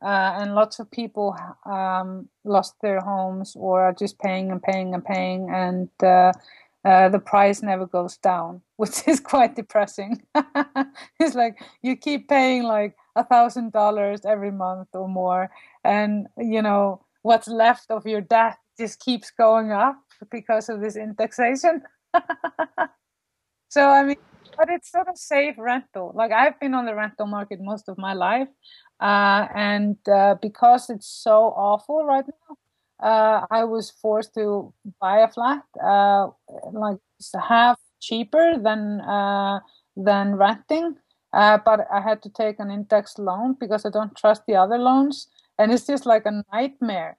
And lots of people lost their homes or are just paying and paying and paying. And the price never goes down, which is quite depressing. It's like you keep paying like $1,000 every month or more. And, you know, what's left of your debt just keeps going up because of this indexation. So, I mean, but it's sort of safe rental. Like I've been on the rental market most of my life. And because it's so awful right now, I was forced to buy a flat, like half cheaper than renting. But I had to take an indexed loan because I don't trust the other loans. And it's just like a nightmare.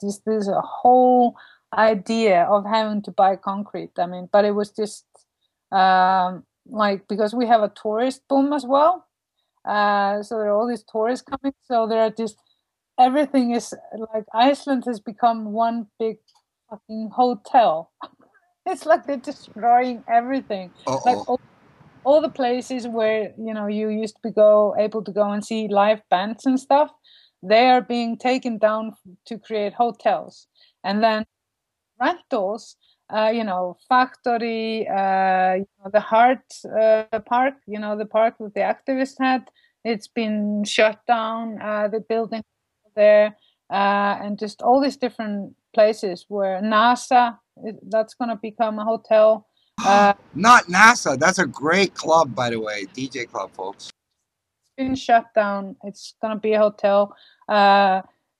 Just there's a whole idea of having to buy concrete. I mean, but it was just like because we have a tourist boom as well. So there are all these tourists coming. So there are just everything is like Iceland has become one big fucking hotel. It's like they're destroying everything. Uh-oh. Like all the places where you know you used to be able to go and see live bands and stuff, they are being taken down to create hotels, and then rentals, you know, factory, you know, the Heart Park, you know, the park that the activists had, it's been shut down, the building there, and just all these different places where NASA, that's going to become a hotel. Not NASA, that's a great club, by the way, DJ club, folks. It's been shut down, it's going to be a hotel.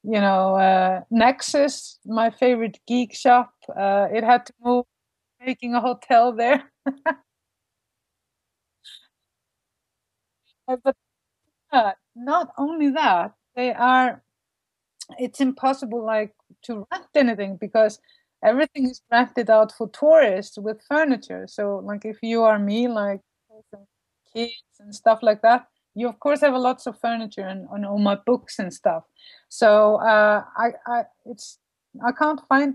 You know, Nexus, my favorite geek shop, it had to move, making a hotel there. But not only that, they are, it's impossible like to rent anything because everything is rented out for tourists with furniture. So like if you are me, like kids and stuff like that, you of course have lots of furniture and all my books and stuff. So I can't find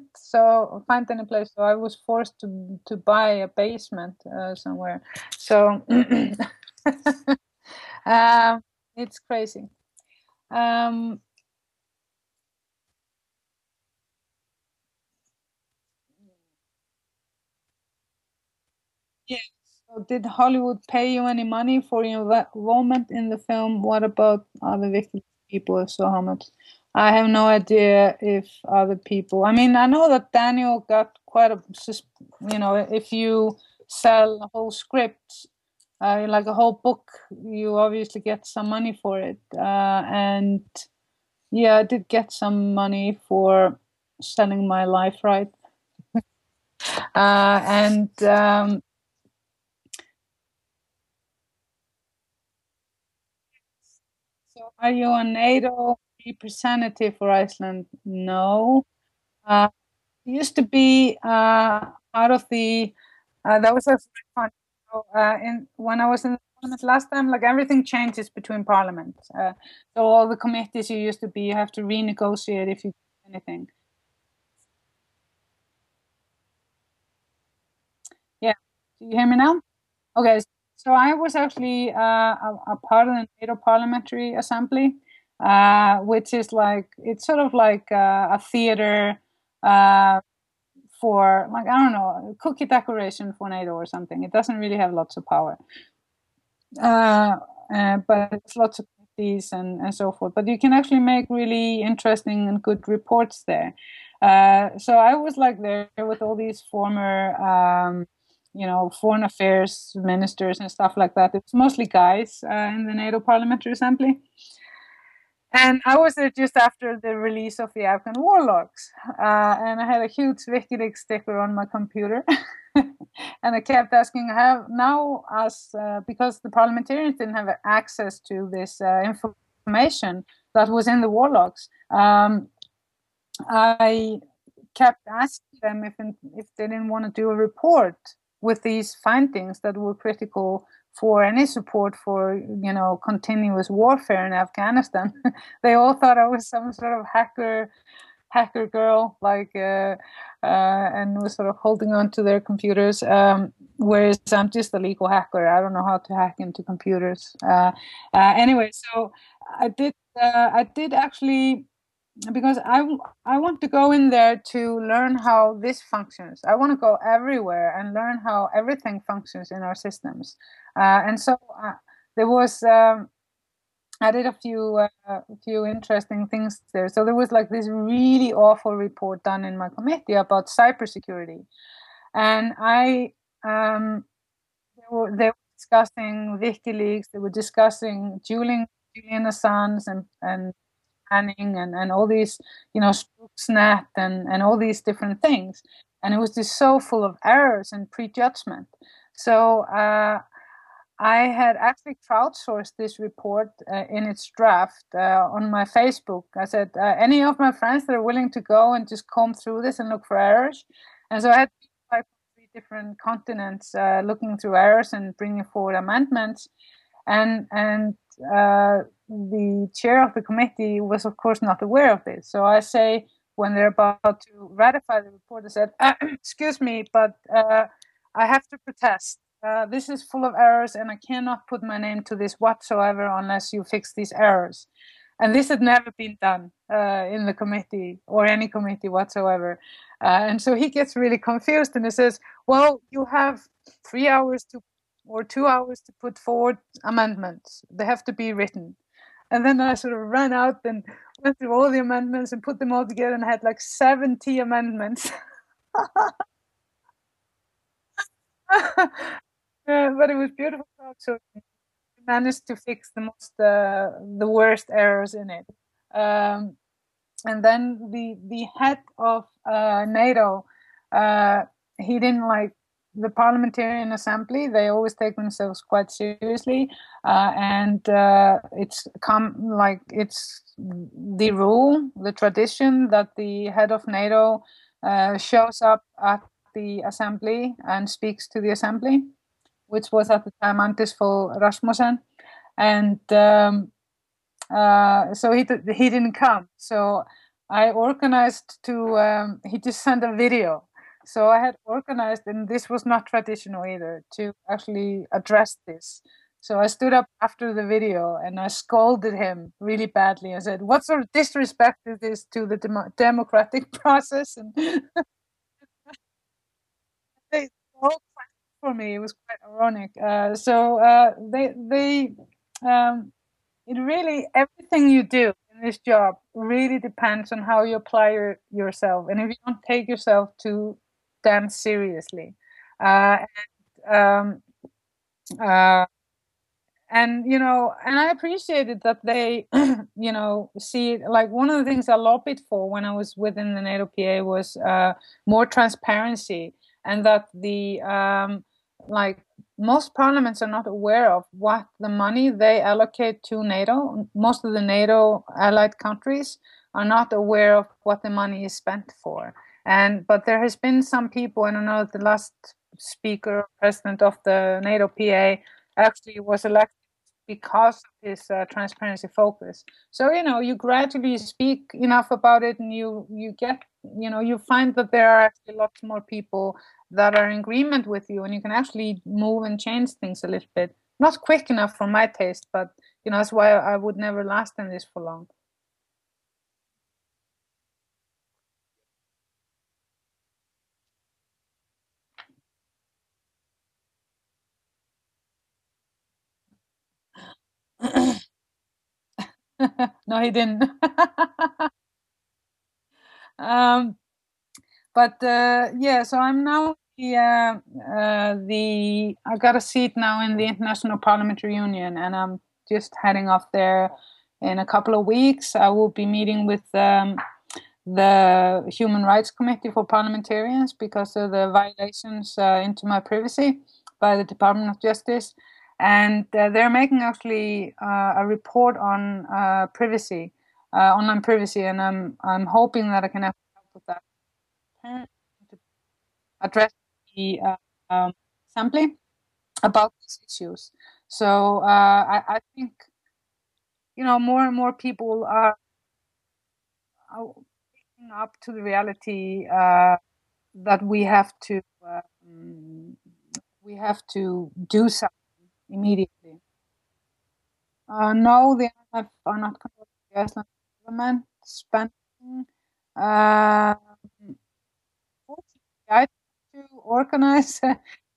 any place. So I was forced to buy a basement somewhere. So it's crazy. Yeah. Did Hollywood pay you any money for your involvement in the film? What about other victims people? If so, how much? I have no idea if other people... I mean, I know that Daniel got quite a... You know, if you sell a whole script, like a whole book, you obviously get some money for it. And yeah, I did get some money for selling my life right. And... are you a NATO representative for Iceland? No. used to be out of the that was a fun. When I was in Parliament last time, like everything changes between Parliament. So all the committees you used to be, you have to renegotiate if you do anything. Yeah, do you hear me now? Okay, so I was actually a part of the NATO Parliamentary Assembly, which is like, it's sort of like a theater for, like, I don't know, cookie decoration for NATO or something. It doesn't really have lots of power. But it's lots of committees and so forth. But you can actually make really interesting and good reports there. So I was like there with all these former, you know, foreign affairs ministers and stuff like that. It's mostly guys in the NATO Parliamentary Assembly. And I was there just after the release of the Afghan war logs. And I had a huge WikiLeaks sticker on my computer. And I kept asking, have now us, because the parliamentarians didn't have access to this information that was in the war logs, I kept asking them if they didn't want to do a report with these findings that were critical for any support for, you know, continuous warfare in Afghanistan. They all thought I was some sort of hacker girl, like, and was sort of holding on to their computers, whereas I'm just a legal hacker. I don't know how to hack into computers. Anyway, so I did actually, because I want to go in there to learn how this functions. I want to go everywhere and learn how everything functions in our systems. And so there was, I did a few interesting things there. So there was like this really awful report done in my committee about cybersecurity. And they were discussing WikiLeaks, they were discussing Julian Assange and planning and all these, you know, Stuxnet and all these different things. And it was just so full of errors and prejudgment. So I had actually crowdsourced this report in its draft on my Facebook. I said, any of my friends that are willing to go and just comb through this and look for errors? And so I had like 3 different continents looking through errors and bringing forward amendments. And the chair of the committee was, of course, not aware of this. So I say, when they're about to ratify the report, I said, excuse me, but I have to protest. This is full of errors, and I cannot put my name to this whatsoever unless you fix these errors. And this had never been done in the committee or any committee whatsoever. And so he gets really confused, and he says, well, you have 3 hours to or 2 hours to put forward amendments. They have to be written. And then I sort of ran out and went through all the amendments and put them all together and had like 70 amendments. But it was beautiful. So we managed to fix the worst errors in it. And then the head of NATO, he didn't like the Parliamentarian Assembly. They always take themselves quite seriously, and it's come like it's the rule, the tradition that the head of NATO shows up at the assembly and speaks to the assembly, which was at the time Antis Fogh Rasmussen, and so he didn't come. So I organized to he just sent a video. So I had organized, and this was not traditional either, to actually address this. So I stood up after the video and I scolded him really badly. I said, what sort of disrespect is this to the democratic process? And they all clapped for me. It was quite ironic. It really, everything you do in this job really depends on how you apply yourself. And if you don't take yourself to damn seriously, and you know, and I appreciated that they, you know, see it. Like one of the things I lobbied for when I was within the NATO PA was more transparency, and that the like most parliaments are not aware of what the money they allocate to NATO. Most of the NATO allied countries are not aware of what the money is spent for. But there has been some people, I don't know, the last speaker, president of the NATO PA, actually was elected because of his transparency focus. So, you know, you gradually speak enough about it and you get, you know, you find that there are actually lots more people that are in agreement with you, and you can actually move and change things a little bit. Not quick enough for my taste, but, you know, that's why I would never last in this for long. No, he didn't. Yeah, so I'm now I got a seat now in the International Parliamentary Union, and I'm just heading off there in a couple of weeks. I will be meeting with the Human Rights Committee for Parliamentarians because of the violations into my privacy by the Department of Justice. And they're making actually a report on privacy, online privacy, and I'm hoping that I can help with that. To address the assembly about these issues. So I think, you know, more and more people are waking up to the reality that we have to do something immediately. No, the IMF are not controlling the Icelandic government spending. I tried to organize.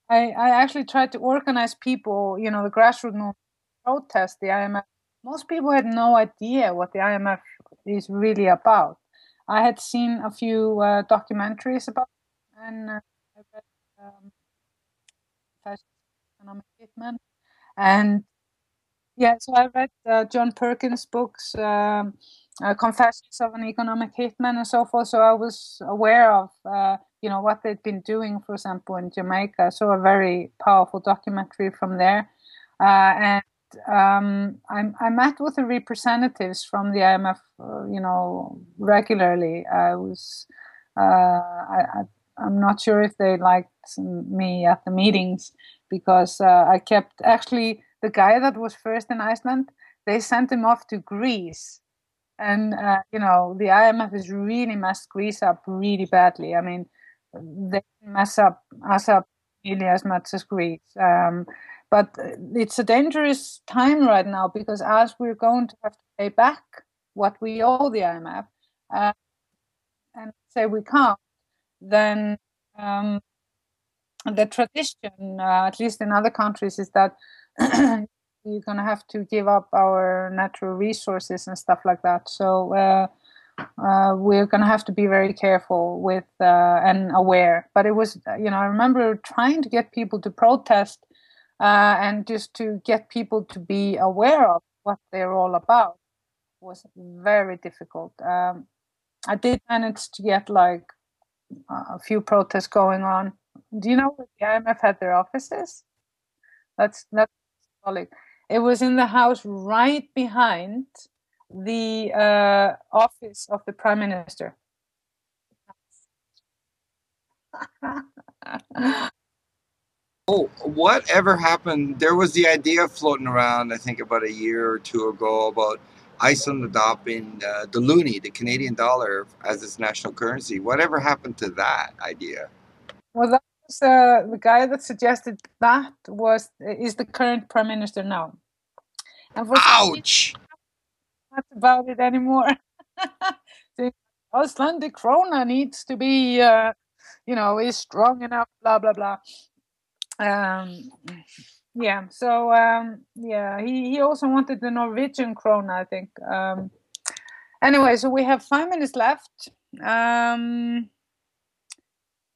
I actually tried to organize people, you know, the grassroots movement protest the IMF. Most people had no idea what the IMF is really about. I had seen a few documentaries about it, and I read Fascist Economic Hitman. And yeah, so I read John Perkins' books, Confessions of an Economic Hitman, and so forth. So I was aware of, you know, what they'd been doing, for example, in Jamaica. So a very powerful documentary from there. I met with the representatives from the IMF, you know, regularly. I'm not sure if they liked me at the meetings, because I kept, actually, the guy that was first in Iceland, they sent him off to Greece. And, you know, the IMF has really messed Greece up really badly. I mean, they mess us up really as much as Greece. But it's a dangerous time right now, because as we're going to have to pay back what we owe the IMF, and say we can't, then the tradition, at least in other countries, is that we're going to have to give up our natural resources and stuff like that. So we're going to have to be very careful with and aware. But it was, you know, I remember trying to get people to protest and just to get people to be aware of what they're all about was very difficult. I did manage to get like a few protests going on. Do you know where the IMF had their offices? That's symbolic. It was in the house right behind the office of the Prime Minister. Oh, whatever happened? There was the idea floating around, I think, about a year or two ago about Iceland adopting the loonie, the Canadian dollar, as its national currency. Whatever happened to that idea? Well, that was, the guy that suggested that is the current Prime Minister now. And for ouch! Not about it anymore. The Icelandic krona needs to be, you know, is strong enough. Blah blah blah. Yeah. So yeah, he also wanted the Norwegian krona, I think. Anyway, so we have 5 minutes left.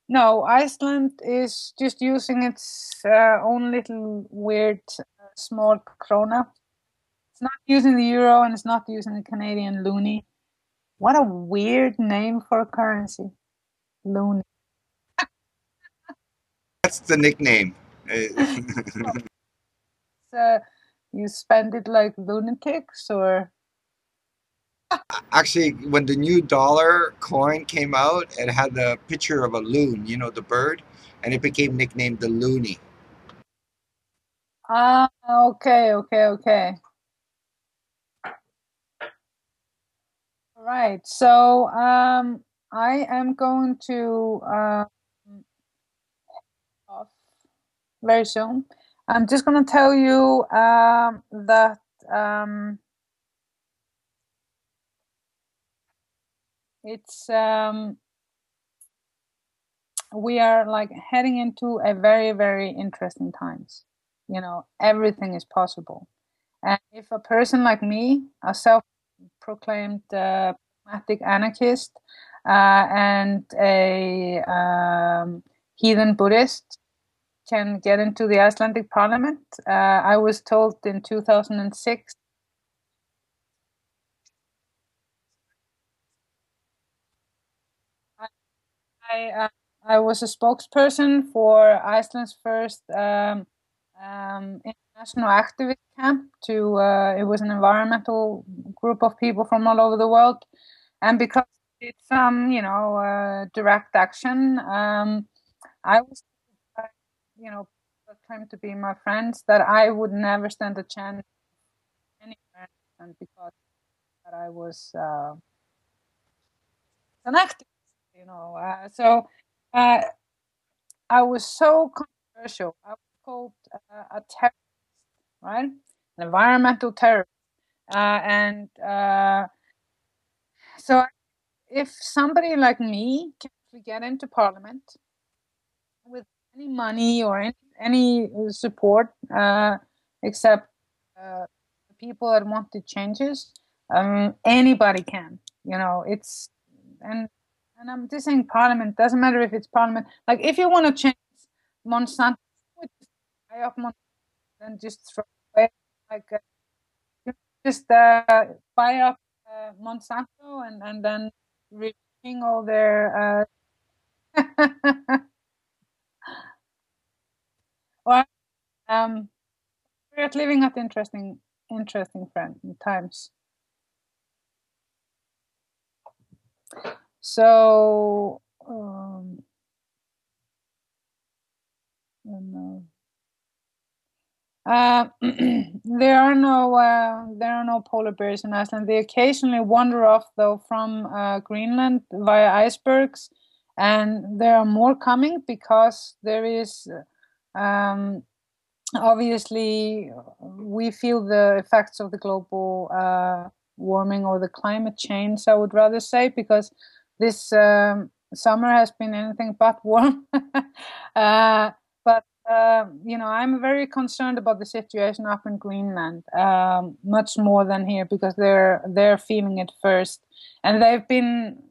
No, Iceland is just using its own little weird small krona. It's not using the euro, and it's not using the Canadian loonie. What a weird name for a currency. Loonie. That's the nickname. You spend it like lunatics, or Actually, when the new dollar coin came out, it had the picture of a loon, you know, the bird, and it became nicknamed the loony. Ah, okay, okay, okay. All right, so I am going to off very soon. I'm just going to tell you that it's we are like heading into a very, very interesting times. You know, everything is possible, and if a person like me, a self-proclaimed pragmatic anarchist and a heathen Buddhist, can get into the Icelandic Parliament, I was told in 2006. I was a spokesperson for Iceland's first international activist camp. To it was an environmental group of people from all over the world, and because I did some, you know, direct action, I was, you know, claimed to be my friends that I would never stand a chance anywhere, and because that I was an activist. You know, so I was so controversial. I was called a terrorist, right? An environmental terrorist. And so if somebody like me can get into parliament with any money or any support except the people that want the changes, anybody can. You know, it's... And I'm just saying parliament, doesn't matter if it's parliament. Like, if you want to change Monsanto, then just throw away, like, just buy up Monsanto and then reading all their, well, we're living at interesting times. So, there are no polar bears in Iceland. They occasionally wander off, though, from Greenland via icebergs, and there are more coming because there is obviously we feel the effects of the global warming, or the climate change, I would rather say, because this summer has been anything but warm. But you know, I'm very concerned about the situation up in Greenland, much more than here, because they're feeling it first, and they've been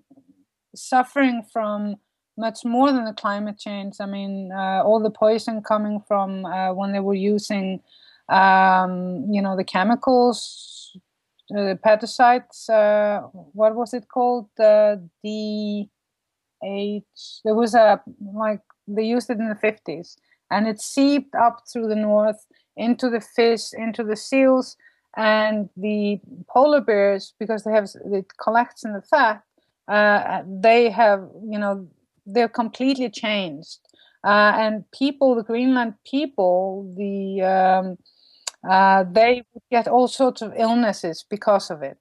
suffering from much more than the climate change. I mean, all the poison coming from when they were using, you know, the chemicals, the pesticides. What was it called? DH. There was a, like, they used it in the 50s, and it seeped up through the north into the fish, into the seals, and the polar bears, because they have, it collects in the fat. They have, you know, they're completely changed, and people, the Greenland people, the they get all sorts of illnesses because of it.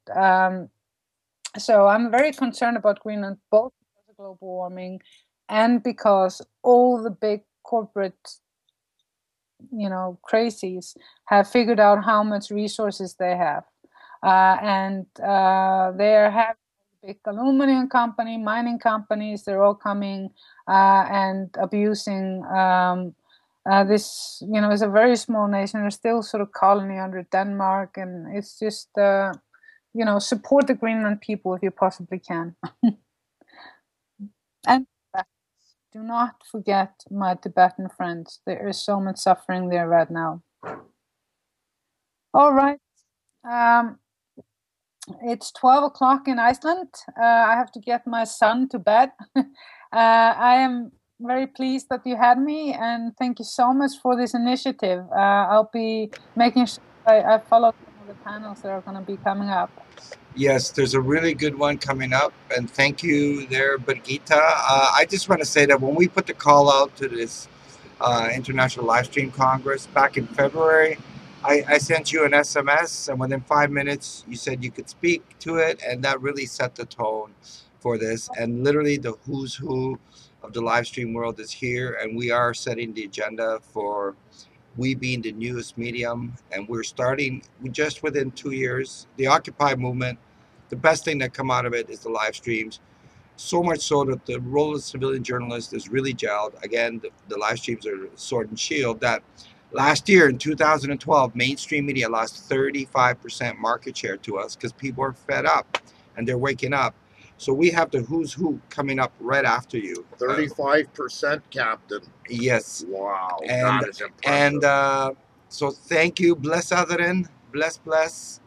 So I'm very concerned about Greenland, both because of global warming and because all the big corporate, you know, crazies have figured out how much resources they have, and they are having big aluminum company, mining companies. They're all coming and abusing. This, you know, is a very small nation. They're still sort of colony under Denmark, and it's just, you know, support the Greenland people if you possibly can. And do not forget my Tibetan friends. There is so much suffering there right now. All right. It's 12 o'clock in Iceland. I have to get my son to bed. I am very pleased that you had me, and thank you so much for this initiative. I'll be making sure I follow the the panels that are going to be coming up. Yes, there's a really good one coming up, and thank you there, Birgitta. I just want to say that when we put the call out to this International Livestream Congress back in February, I sent you an SMS, and within 5 minutes you said you could speak to it, and that really set the tone for this. And literally the who's who of the live stream world is here, and we are setting the agenda for we being the newest medium, and we're starting just within 2 years. The Occupy movement, the best thing that come out of it is the live streams, so much so that the role of civilian journalists is really gelled. Again, the live streams are sword and shield. That last year in 2012, mainstream media lost 35% market share to us because people are fed up and they're waking up. So we have the who's who coming up right after you. 35%, Captain. Yes. Wow. And that is impressive. And so thank you. Bless Adaren. Bless, bless.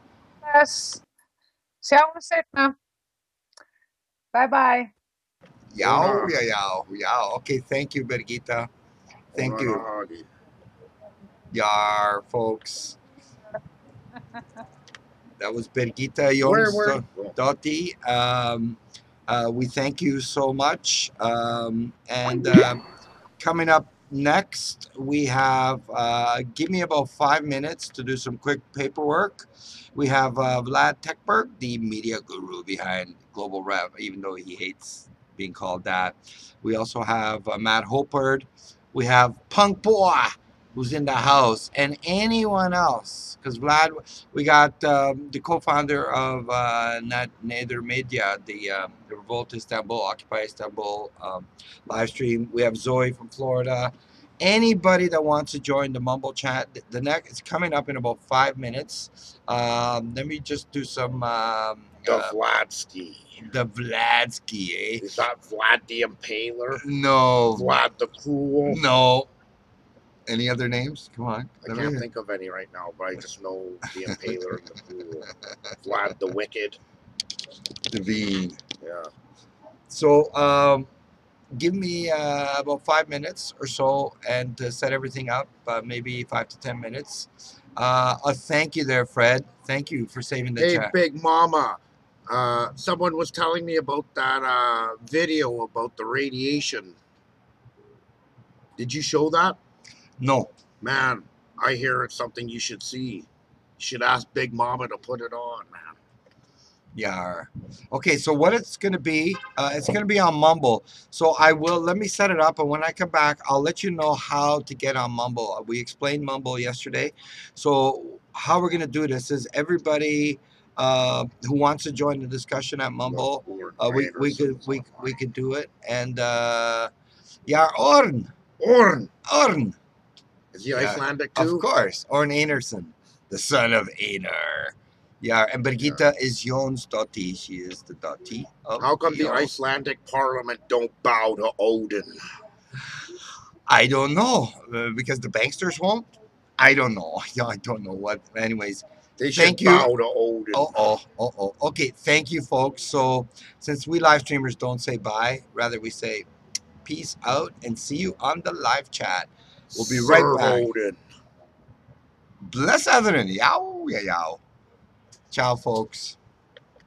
Bless. Sjáum seinna. Bye bye. Yow, yow, yow, yow. Okay, thank you, Birgitta. Thank you. Yar, folks. That was Birgitta Jónsdóttir. We thank you so much. Coming up next, we have, give me about 5 minutes to do some quick paperwork. We have Vlad Tekberg, the media guru behind Global Rev, even though he hates being called that. We also have Matt Hopard. We have Punk Boy, who's in the house, and anyone else, because Vlad, we got the co-founder of Nader Media, the Revolt Istanbul, Occupy Istanbul live stream. We have Zoe from Florida. Anybody that wants to join the mumble chat, the next is coming up in about 5 minutes. Let me just do some the Vladsky, eh? Is that Vlad the Impaler? No. Vlad the Cruel? No. Any other names? Come on. I can't think of any right now, but I just know the Impaler and the Fool. Vlad the Wicked. Devine. Yeah. So give me about 5 minutes or so and set everything up, maybe 5 to 10 minutes. A thank you there, Fred. Thank you for saving the chat. Hey, Big Mama. Someone was telling me about that video about the radiation. Did you show that? No. Man, I hear it's something you should see. You should ask Big Mama to put it on, man. Yeah. Okay, so what it's going to be, it's going to be on Mumble. So I will, let me set it up, and when I come back, I'll let you know how to get on Mumble. We explained Mumble yesterday. So how we're going to do this is everybody who wants to join the discussion at Mumble, we could do it. And, yeah, Orn. Is he Icelandic too? Of course. Orn Einarsson, the son of Einar. Yeah, and Birgitta is Jónsdóttir. She is the Dottie. How come the Icelandic parliament don't bow to Odin? I don't know. Because the banksters won't? I don't know. Yeah, I don't know what. Anyways, they should bow to Odin. Okay, thank you, folks. So since we live streamers don't say bye, rather we say peace out and see you on the live chat. We'll be right back. Odin. Bless Adren. Yow, yow, yow. Ciao, folks.